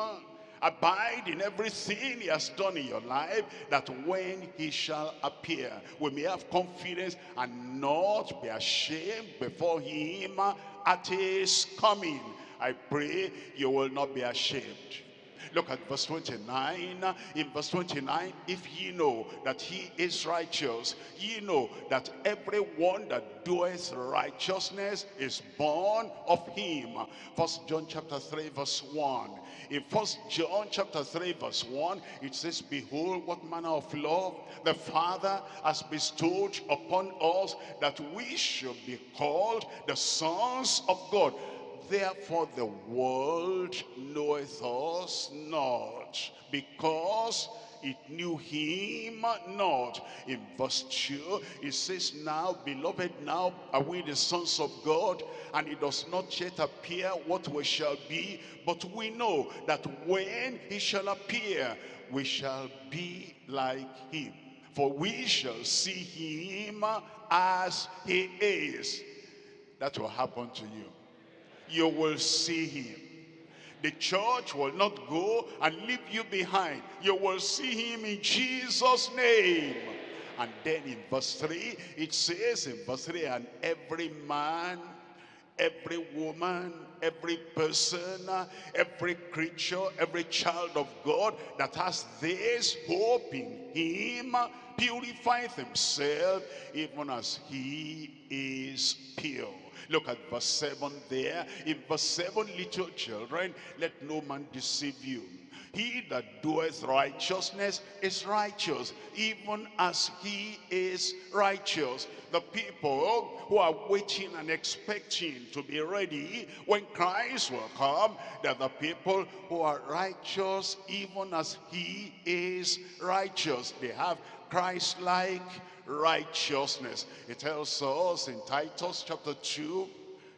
Abide in everything he has done in your life, that when he shall appear, we may have confidence and not be ashamed before him at his coming. I pray you will not be ashamed. Look at verse twenty-nine. In verse twenty-nine, if ye know that he is righteous, ye know that everyone that doeth righteousness is born of him. First John chapter three, verse one. In First John chapter three, verse one, it says, behold, what manner of love the Father has bestowed upon us, that we should be called the sons of God. Therefore the world knoweth us not, because it knew him not. In verse two, it says, now, beloved, now are we the sons of God, and it does not yet appear what we shall be, but we know that when he shall appear, we shall be like him, for we shall see him as he is. That will happen to you. You will see him. The church will not go and leave you behind. You will see him in Jesus' name. And then in verse three, it says in verse three, and every man, every woman, every person, every creature, every child of God that has this hope in him purifieth himself, even as he is pure. Look at verse seven there. In verse seven, little children, let no man deceive you. He that doeth righteousness is righteous, even as he is righteous. The people who are waiting and expecting to be ready when Christ will come, they're the people who are righteous, even as he is righteous. They have Christ-like righteousness. It tells us in Titus chapter two,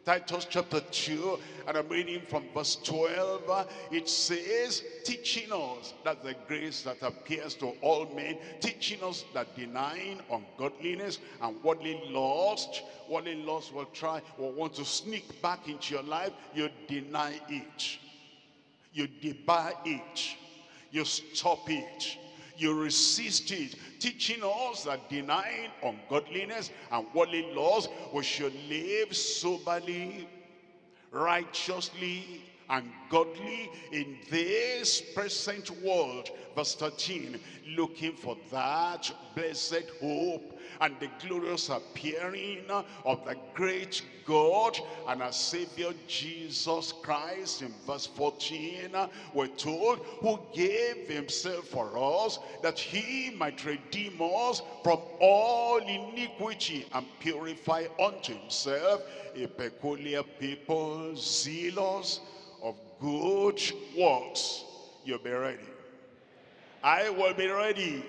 Titus chapter two, and I'm reading from verse twelve. It says, teaching us that the grace that appears to all men, teaching us that denying ungodliness and worldly lust, worldly lust will try or want to sneak back into your life, you deny it, you debar it, you stop it, you resist it, teaching us that denying ungodliness and worldly laws, we should live soberly, righteously, and godly in this present world. Verse thirteen, looking for that blessed hope and the glorious appearing of the great God and our Savior Jesus Christ. In verse fourteen, we're told, who gave himself for us, that he might redeem us from all iniquity and purify unto himself a peculiar people, zealous of good works. You'll be ready. I will be ready.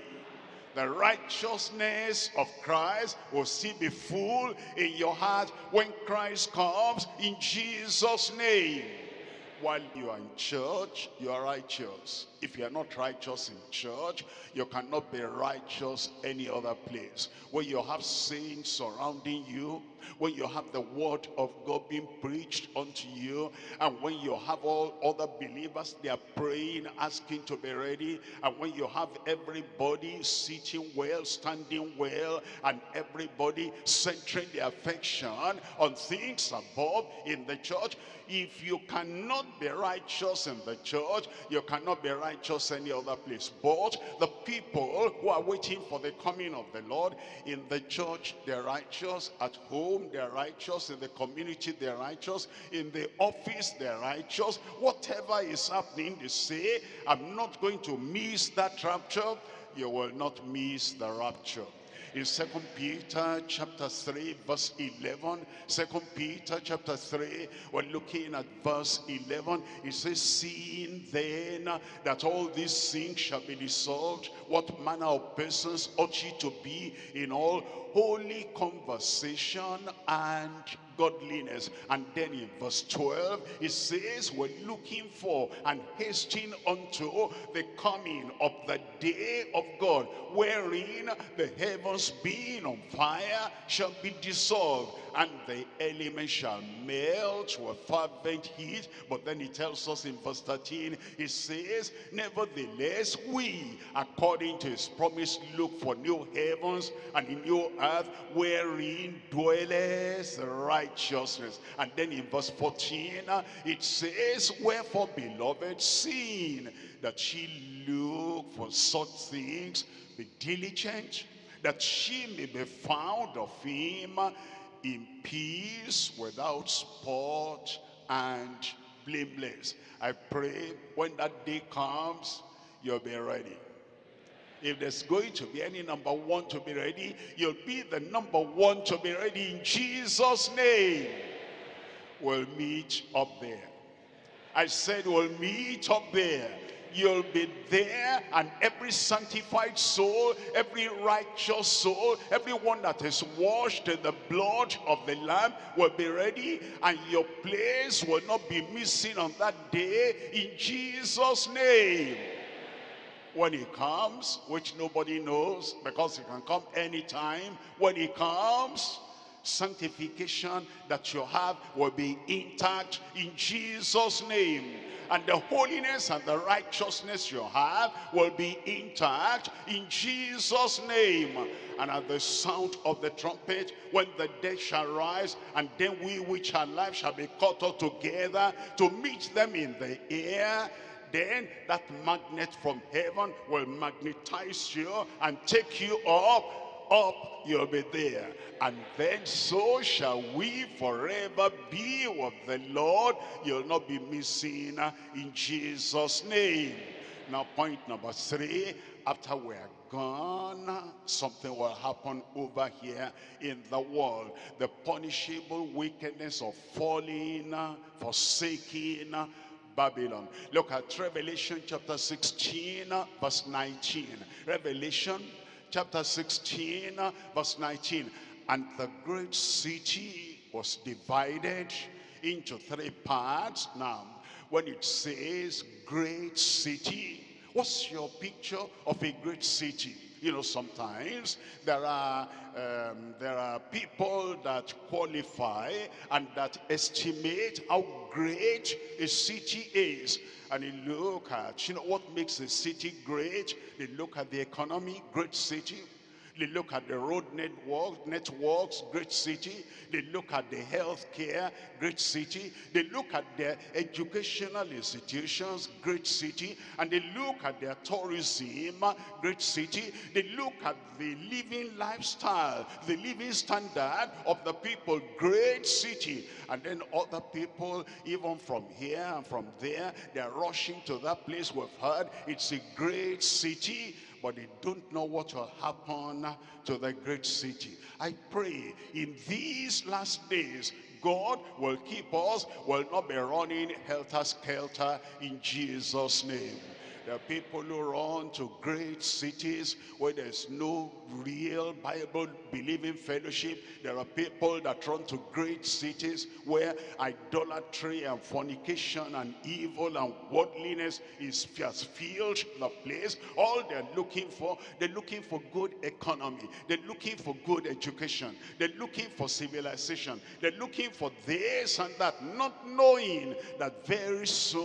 The righteousness of Christ will still be full in your heart when Christ comes, in Jesus' name. While you are in church, you are righteous. If you are not righteous in church, you cannot be righteous any other place. When you have saints surrounding you, when you have the word of God being preached unto you, and when you have all other believers, they are praying, asking to be ready, and when you have everybody sitting well, standing well, and everybody centering their affection on things above in the church. If you cannot be righteous in the church, you cannot be righteous any other place. But the people who are waiting for the coming of the Lord, in the church they're righteous, at home they're righteous, in the community they're righteous, in the office they're righteous. Whatever is happening, they say, I'm not going to miss that rapture. You will not miss the rapture. In Second Peter chapter three verse eleven, Second Peter chapter three, we're looking at verse eleven. It says, seeing then that all these things shall be dissolved, what manner of persons ought ye to be in all holy conversation and godliness. And then in verse twelve, it says, we're looking for and hasting unto the coming of the day of God, wherein the heavens being on fire shall be dissolved, and the elements shall melt with fervent heat. But then he tells us in verse thirteen, he says, nevertheless we, according to his promise, look for new heavens and a new earth, wherein dwelleth righteousness. And then in verse fourteen, it says, wherefore, beloved, seeing that ye look for such things, be diligent, that she may be found of him in peace, without spot, and blameless. I pray when that day comes, you'll be ready. If there's going to be any number one to be ready, you'll be the number one to be ready in Jesus' name. We'll meet up there. I said we'll meet up there. You'll be there, and every sanctified soul, every righteous soul, everyone that is washed in the blood of the Lamb will be ready, and your place will not be missing on that day in Jesus' name. When he comes, which nobody knows because he can come anytime, when he comes, sanctification that you have will be intact in Jesus' name. And the holiness and the righteousness you have will be intact in Jesus' name. And at the sound of the trumpet, when the dead shall rise, and then we which are alive shall be caught up together to meet them in the air, then that magnet from heaven will magnetize you and take you up, up, you'll be there. And then so shall we forever be with the Lord. You'll not be missing in Jesus' name. Now, point number three, after we are gone, something will happen over here in the world. The punishable wickedness of falling, forsaking Babylon. Look at Revelation chapter sixteen verse nineteen. Revelation chapter sixteen verse nineteen. And the great city was divided into three parts. Now, when it says great city, what's your picture of a great city? You know, sometimes there are um, there are people that qualify and that estimate how great a city is. And they look at, you know, what makes a city great? They look at the economy, great city. They look at the road network, networks, great city. They look at the health care, great city. They look at their educational institutions, great city. And they look at their tourism, great city. They look at the living lifestyle, the living standard of the people, great city. And then other people, even from here and from there, they're rushing to that place. We've heard it's a great city, but they don't know what will happen to the great city. I pray in these last days, God will keep us, will not be running helter-skelter in Jesus' name. There are people who run to great cities where there's no real Bible-believing fellowship. There are people that run to great cities where idolatry and fornication and evil and worldliness is just filled the place. All they're looking for, they're looking for good economy. They're looking for good education. They're looking for civilization. They're looking for this and that, not knowing that very soon,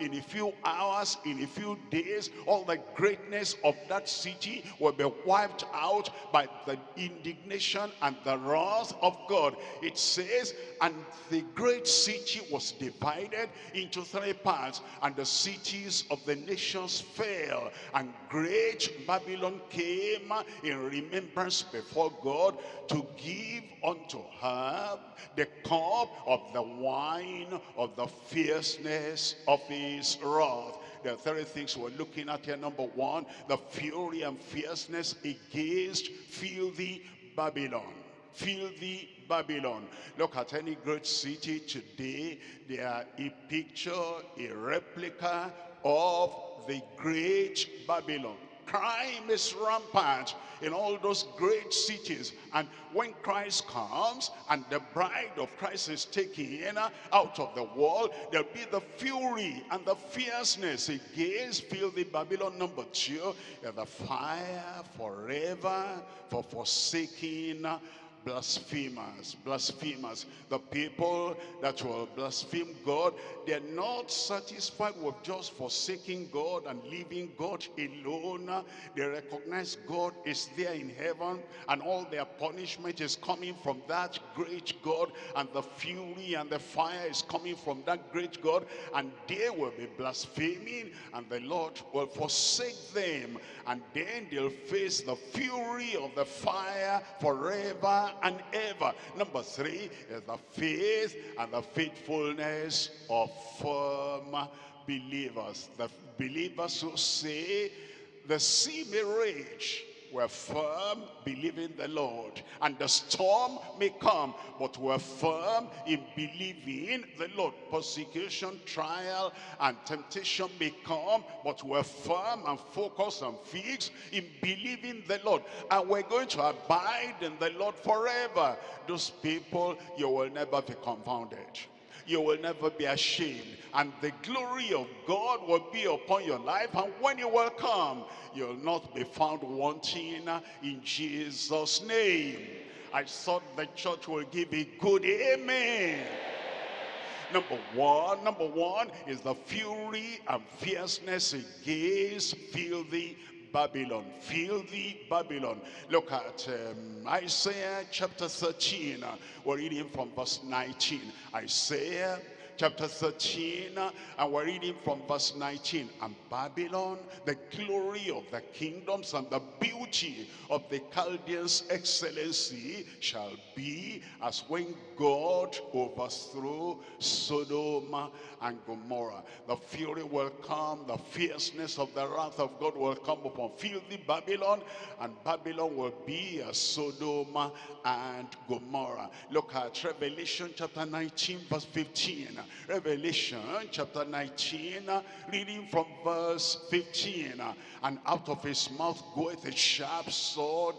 in a few hours, in a few days, all the greatness of that city will be wiped out by the indignation and the wrath of God. It says, and the great city was divided into three parts, and the cities of the nations fell, and great Babylon came in remembrance before God to give unto her the cup of the wine of the fierceness of his wrath. There are three things we're looking at here. Number one, the fury and fierceness against filthy Babylon. Filthy Babylon. Look at any great city today. They are a picture, a replica of the great Babylon. Crime is rampant in all those great cities. And when Christ comes and the bride of Christ is taken out of the world, there'll be the fury and the fierceness against filthy Babylon. Number two, the fire forever for forsaking blasphemers. Blasphemers. The people that will blaspheme God, they're not satisfied with just forsaking God and leaving God alone. They recognize God is there in heaven, and all their punishment is coming from that great God, and the fury and the fire is coming from that great God, and they will be blaspheming, and the Lord will forsake them, and then they'll face the fury of the fire forever and ever. Number three is the faith and the faithfulness of firm believers. The believers who say, the sea may rage, we're firm believing the Lord, and the storm may come, but we're firm in believing the Lord. Persecution, trial, and temptation may come, but we're firm and focused and fixed in believing the Lord, and we're going to abide in the Lord forever. Those people, you will never be confounded. You will never be ashamed, and the glory of God will be upon your life, and when you will come, you'll not be found wanting in Jesus' name. I thought the church will give a good amen. Number one, number one is the fury and fierceness against filthy Babylon. Filthy Babylon. Look at um, Isaiah chapter thirteen. We're reading from verse nineteen. Isaiah chapter thirteen, and we're reading from verse nineteen. And Babylon, the glory of the kingdoms and the beauty of the Chaldeans' excellency, shall be as when God overthrew Sodom and Gomorrah. The fury will come, the fierceness of the wrath of God will come upon filthy Babylon, and Babylon will be as Sodom and Gomorrah. Look at Revelation chapter nineteen, verse fifteen. Revelation chapter nineteen, reading from verse fifteen. And out of his mouth goeth a sharp sword,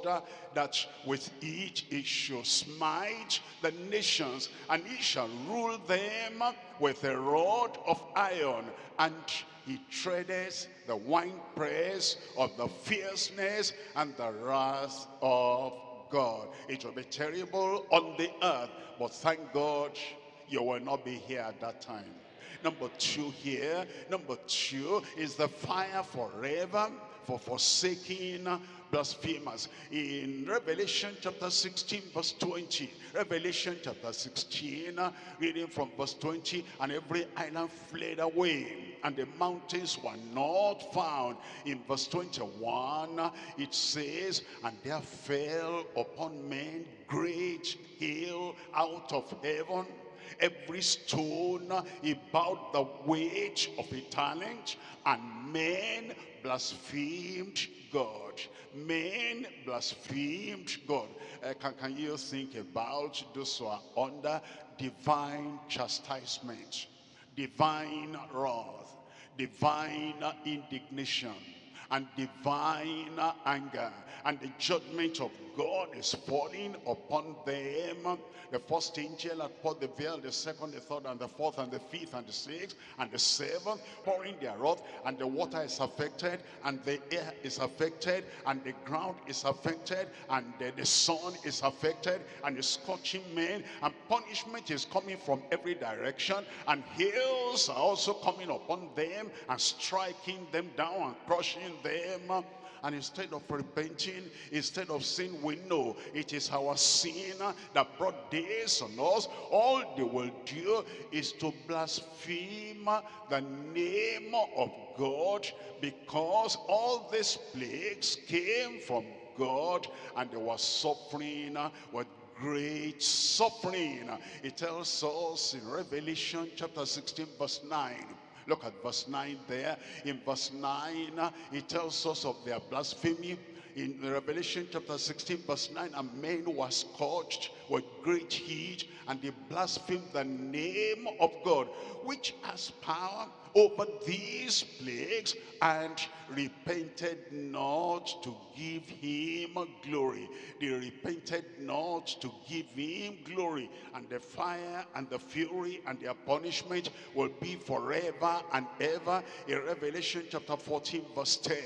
that with it he shall smite the nations, and he shall rule them with a rod of iron, and he treadeth the winepress of the fierceness and the wrath of God. It will be terrible on the earth, but thank God you will not be here at that time. Number two here, number two is the fire forever for forsaking blasphemers. In Revelation chapter sixteen, verse twenty. Revelation chapter sixteen, reading from verse twenty. And every island fled away, and the mountains were not found. In verse twenty-one, it says, and there fell upon men great hail out of heaven, every stone about the weight of a talent, and men blasphemed God. Men blasphemed God. Uh, can, can you think about those who are under divine chastisement, divine wrath, divine indignation and divine anger, and the judgment of God is falling upon them. The first angel had poured the veil, the second, the third, and the fourth, and the fifth, and the sixth, and the seventh, pouring their wrath, and the water is affected, and the air is affected, and the ground is affected, and the, the sun is affected, and the scorching men, and punishment is coming from every direction, and hails are also coming upon them, and striking them down, and crushing them. And instead of repenting, instead of sin, we know it is our sin that brought this on us. All they will do is to blaspheme the name of God, because all these plagues came from God, and they were suffering with great suffering. It tells us in Revelation chapter sixteen verse nine. Look at verse nine there. In verse nine, it tells us of their blasphemy. In Revelation chapter sixteen, verse nine, and men were scorched with great heat, and they blasphemed the name of God, which has power over these plagues, and repented not to give him glory. They repented not to give him glory, and the fire and the fury and their punishment will be forever and ever. In Revelation chapter fourteen, verse ten.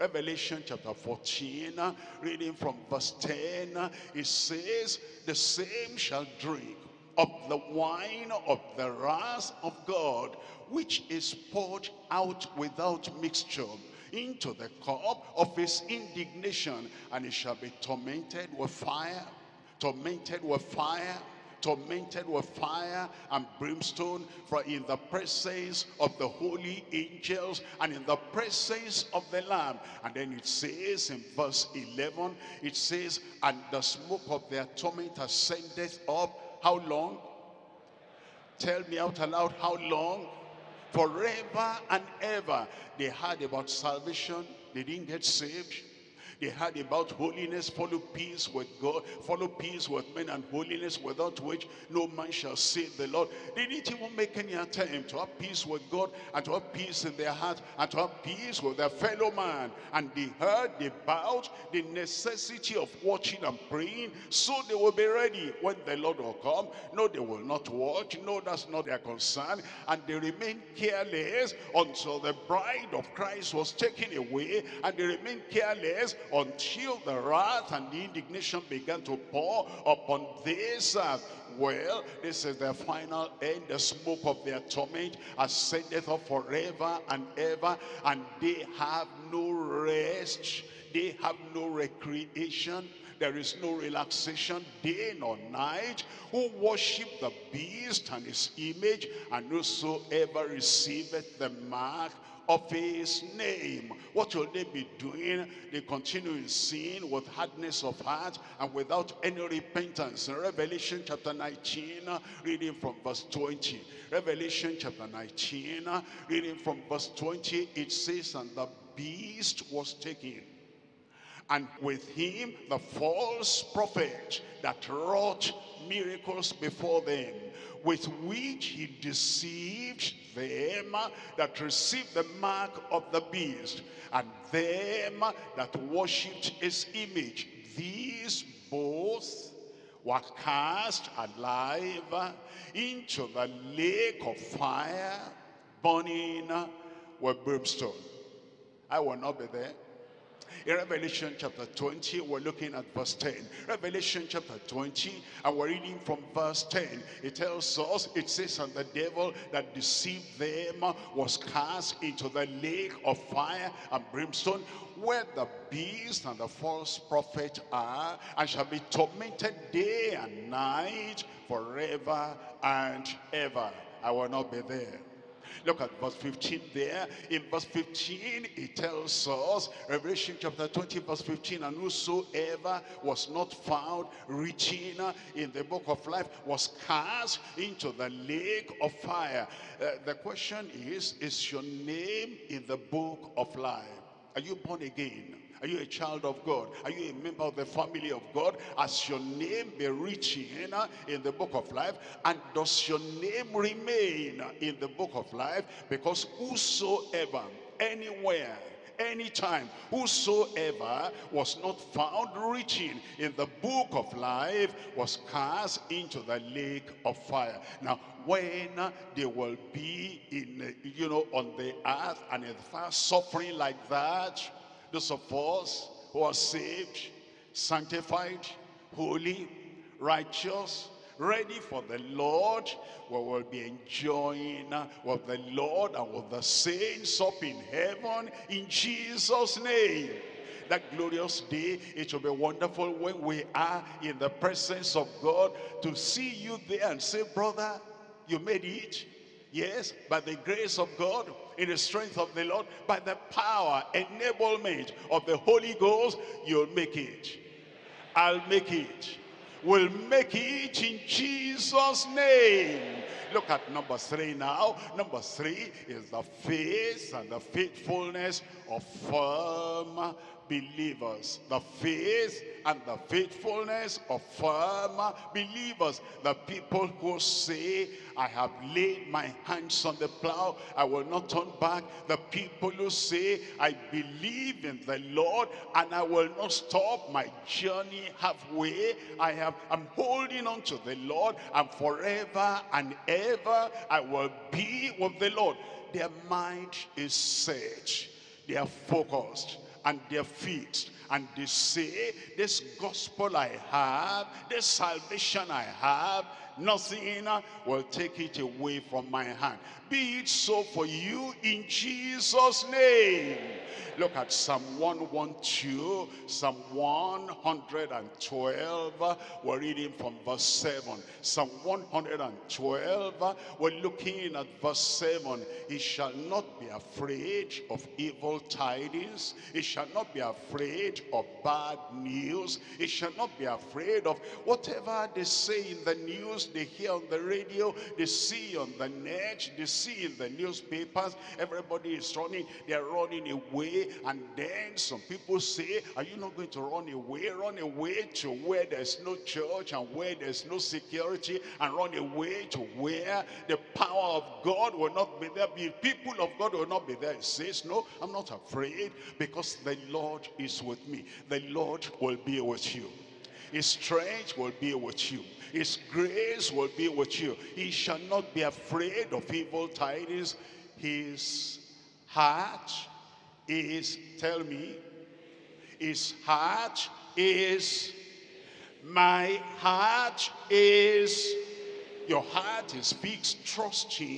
Revelation chapter fourteen, reading from verse ten, it says, the same shall drink of the wine of the wrath of God, which is poured out without mixture into the cup of his indignation, and it shall be tormented with fire, tormented with fire, tormented with fire and brimstone, for in the presence of the holy angels and in the presence of the Lamb. And then it says in verse eleven, it says, and the smoke of their torment ascendeth up. How long? Tell me out aloud, how long? Forever and ever. They heard about salvation, they didn't get saved. They heard about holiness, follow peace with God, follow peace with men, and holiness, without which no man shall see the Lord. They didn't even make any attempt to have peace with God, and to have peace in their heart, and to have peace with their fellow man. And they heard about the necessity of watching and praying, so they will be ready when the Lord will come. No, they will not watch. No, that's not their concern. And they remained careless until the bride of Christ was taken away, and they remained careless until the wrath and the indignation began to pour upon this earth. Well, this is their final end. The smoke of their torment ascendeth up forever and ever, and they have no rest, they have no recreation. There is no relaxation day nor night. Who worship the beast and his image, and whosoever receiveth the mark of his name. What will they be doing? They continue in sin with hardness of heart and without any repentance. In Revelation chapter nineteen, reading from verse twenty. Revelation chapter nineteen, reading from verse twenty, it says, and the beast was taken, and with him the false prophet that wrought miracles before them, with which he deceived them that received the mark of the beast, and them that worshipped his image. These both were cast alive into the lake of fire, burning with brimstone. I will not be there. In Revelation chapter twenty, we're looking at verse ten. Revelation chapter twenty, and we're reading from verse ten. It tells us, it says, and the devil that deceived them was cast into the lake of fire and brimstone, where the beast and the false prophet are, and shall be tormented day and night forever and ever. I will not be there. Look at verse fifteen there. In verse fifteen, it tells us, Revelation chapter twenty, verse fifteen, and whosoever was not found written in the book of life was cast into the lake of fire. Uh, the question is, is your name in the book of life? Are you born again? Are you a child of God? Are you a member of the family of God? Has your name been written in the book of life? And does your name remain in the book of life? Because whosoever, anywhere, anytime, whosoever was not found written in the book of life was cast into the lake of fire. Now, when they will be in, you know, on the earth and in the fire, suffering like that, those of us who are saved, sanctified, holy, righteous, ready for the Lord, we will be enjoying with the Lord and with the saints up in heaven in Jesus' name. That glorious day, it will be wonderful when we are in the presence of God, to see you there and say, brother, you made it. Yes, by the grace of God, in the strength of the Lord, by the power, enablement of the Holy Ghost, you'll make it. I'll make it. Will make it in Jesus' name. Look at number three now. Number three is the faith and the faithfulness of firm believers. The faith and the faithfulness of firm believers. The people who say, I have laid my hands on the plow, I will not turn back. The people who say, I believe in the Lord and I will not stop my journey halfway. I have, I'm holding on to the Lord, and forever and ever I will be with the Lord. Their mind is set, they are focused, and they are fixed. And they say, this gospel I have, this salvation I have, nothing will take it away from my hand. Be it so for you in Jesus' name. Look at Psalm one twelve, Psalm one twelve. We're reading from verse seven. Psalm one twelve, we're looking at verse seven. He shall not be afraid of evil tidings. He shall not be afraid of bad news. He shall not be afraid of whatever they say in the news, they hear on the radio, they see on the net, they see in the newspapers. Everybody is running. They're running away. And then some people say, are you not going to run away? Run away to where there's no church and where there's no security, and run away to where the power of God will not be there. The people of God will not be there. It says, no, I'm not afraid, because the Lord is with me. The Lord will be with you. His strength will be with you. His grace will be with you. He shall not be afraid of evil tidings. His heart is, tell me, his heart is, my heart is, your heart is fixed, trusting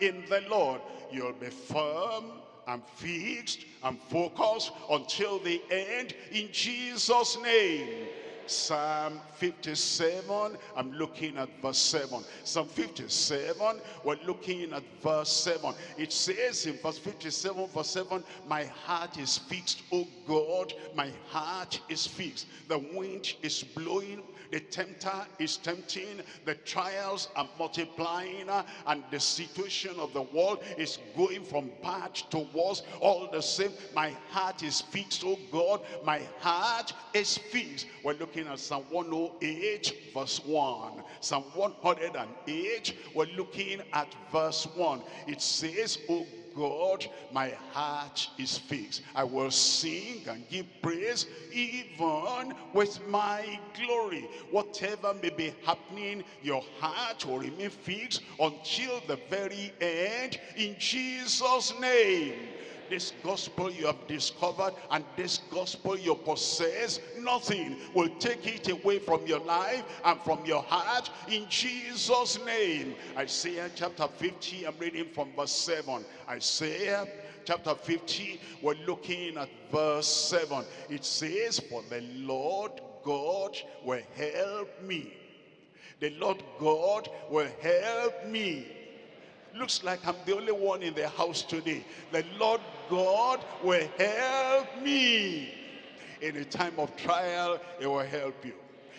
in the Lord. You'll be firm and fixed and focused until the end in Jesus' name. Psalm fifty-seven, I'm looking at verse seven. Psalm fifty-seven, we're looking at verse seven. It says in verse fifty-seven, verse seven, my heart is fixed, O God, my heart is fixed. The wind is blowing, the tempter is tempting, the trials are multiplying, and the situation of the world is going from bad to worse. All the same, my heart is fixed, oh God, my heart is fixed. We're looking at Psalm one oh eight, verse one. Psalm one hundred eight, we're looking at verse one. It says, oh God, my heart is fixed. I will sing and give praise, even with my glory. Whatever may be happening, your heart will remain fixed until the very end in Jesus' name. This gospel you have discovered and this gospel you possess, nothing will take it away from your life and from your heart in Jesus' name. Isaiah chapter fifty, I'm reading from verse seven. Isaiah chapter fifty, we're looking at verse seven. It says, for the Lord God will help me. The Lord God will help me. Looks like I'm the only one in the house today. The Lord God will help me. In a time of trial, he will help you.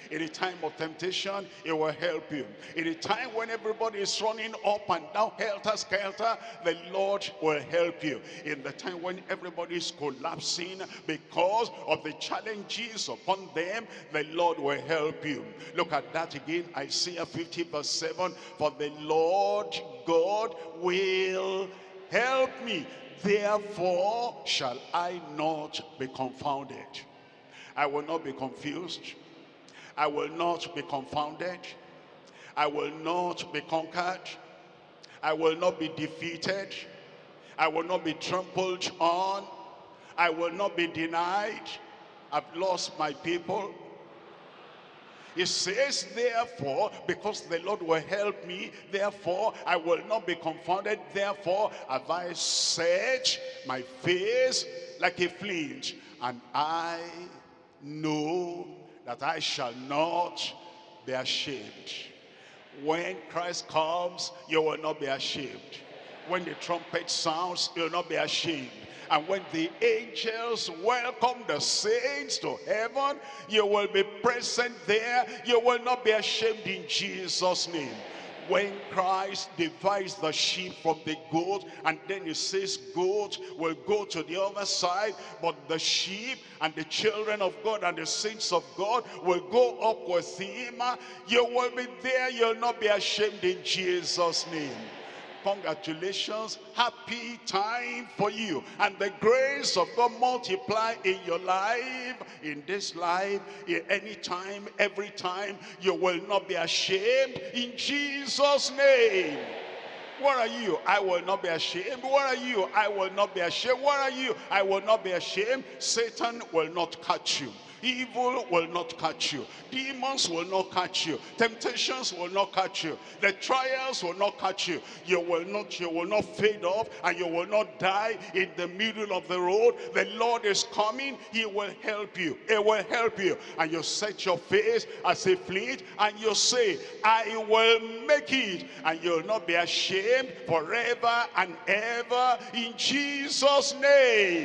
In a time of temptation, it will help you. In a time when everybody is running up and down, helter-skelter, the Lord will help you. In the time when everybody is collapsing because of the challenges upon them, the Lord will help you. Look at that again, Isaiah fifty verse seven. For the Lord God will help me, therefore shall I not be confounded. I will not be confused. I will not be confounded. I will not be conquered. I will not be defeated. I will not be trampled on. I will not be denied. I've lost my people. It says, therefore, because the Lord will help me, therefore I will not be confounded. Therefore have I set my face like a flint, and I know that I shall not be ashamed. When Christ comes, you will not be ashamed. When the trumpet sounds, you will not be ashamed. And when the angels welcome the saints to heaven, you will be present there. You will not be ashamed in Jesus' name. When Christ divides the sheep from the goat, and then he says goat will go to the other side, but the sheep and the children of God and the saints of God will go up with him, you will be there. You'll not be ashamed in Jesus' name. Congratulations, happy time for you, and the grace of God multiply in your life, in this life, in any time, every time. You will not be ashamed in Jesus' name. What are you? I will not be ashamed. What are you? I will not be ashamed. What are you? I will not be ashamed. Satan will not catch you. Evil will not catch you. Demons will not catch you. Temptations will not catch you. The trials will not catch you. You will not, you will not fade off, and you will not die in the middle of the road. The Lord is coming. He will help you. It will help you. And you set your face as a flint, and you say, I will make it. And you'll not be ashamed forever and ever in Jesus' name.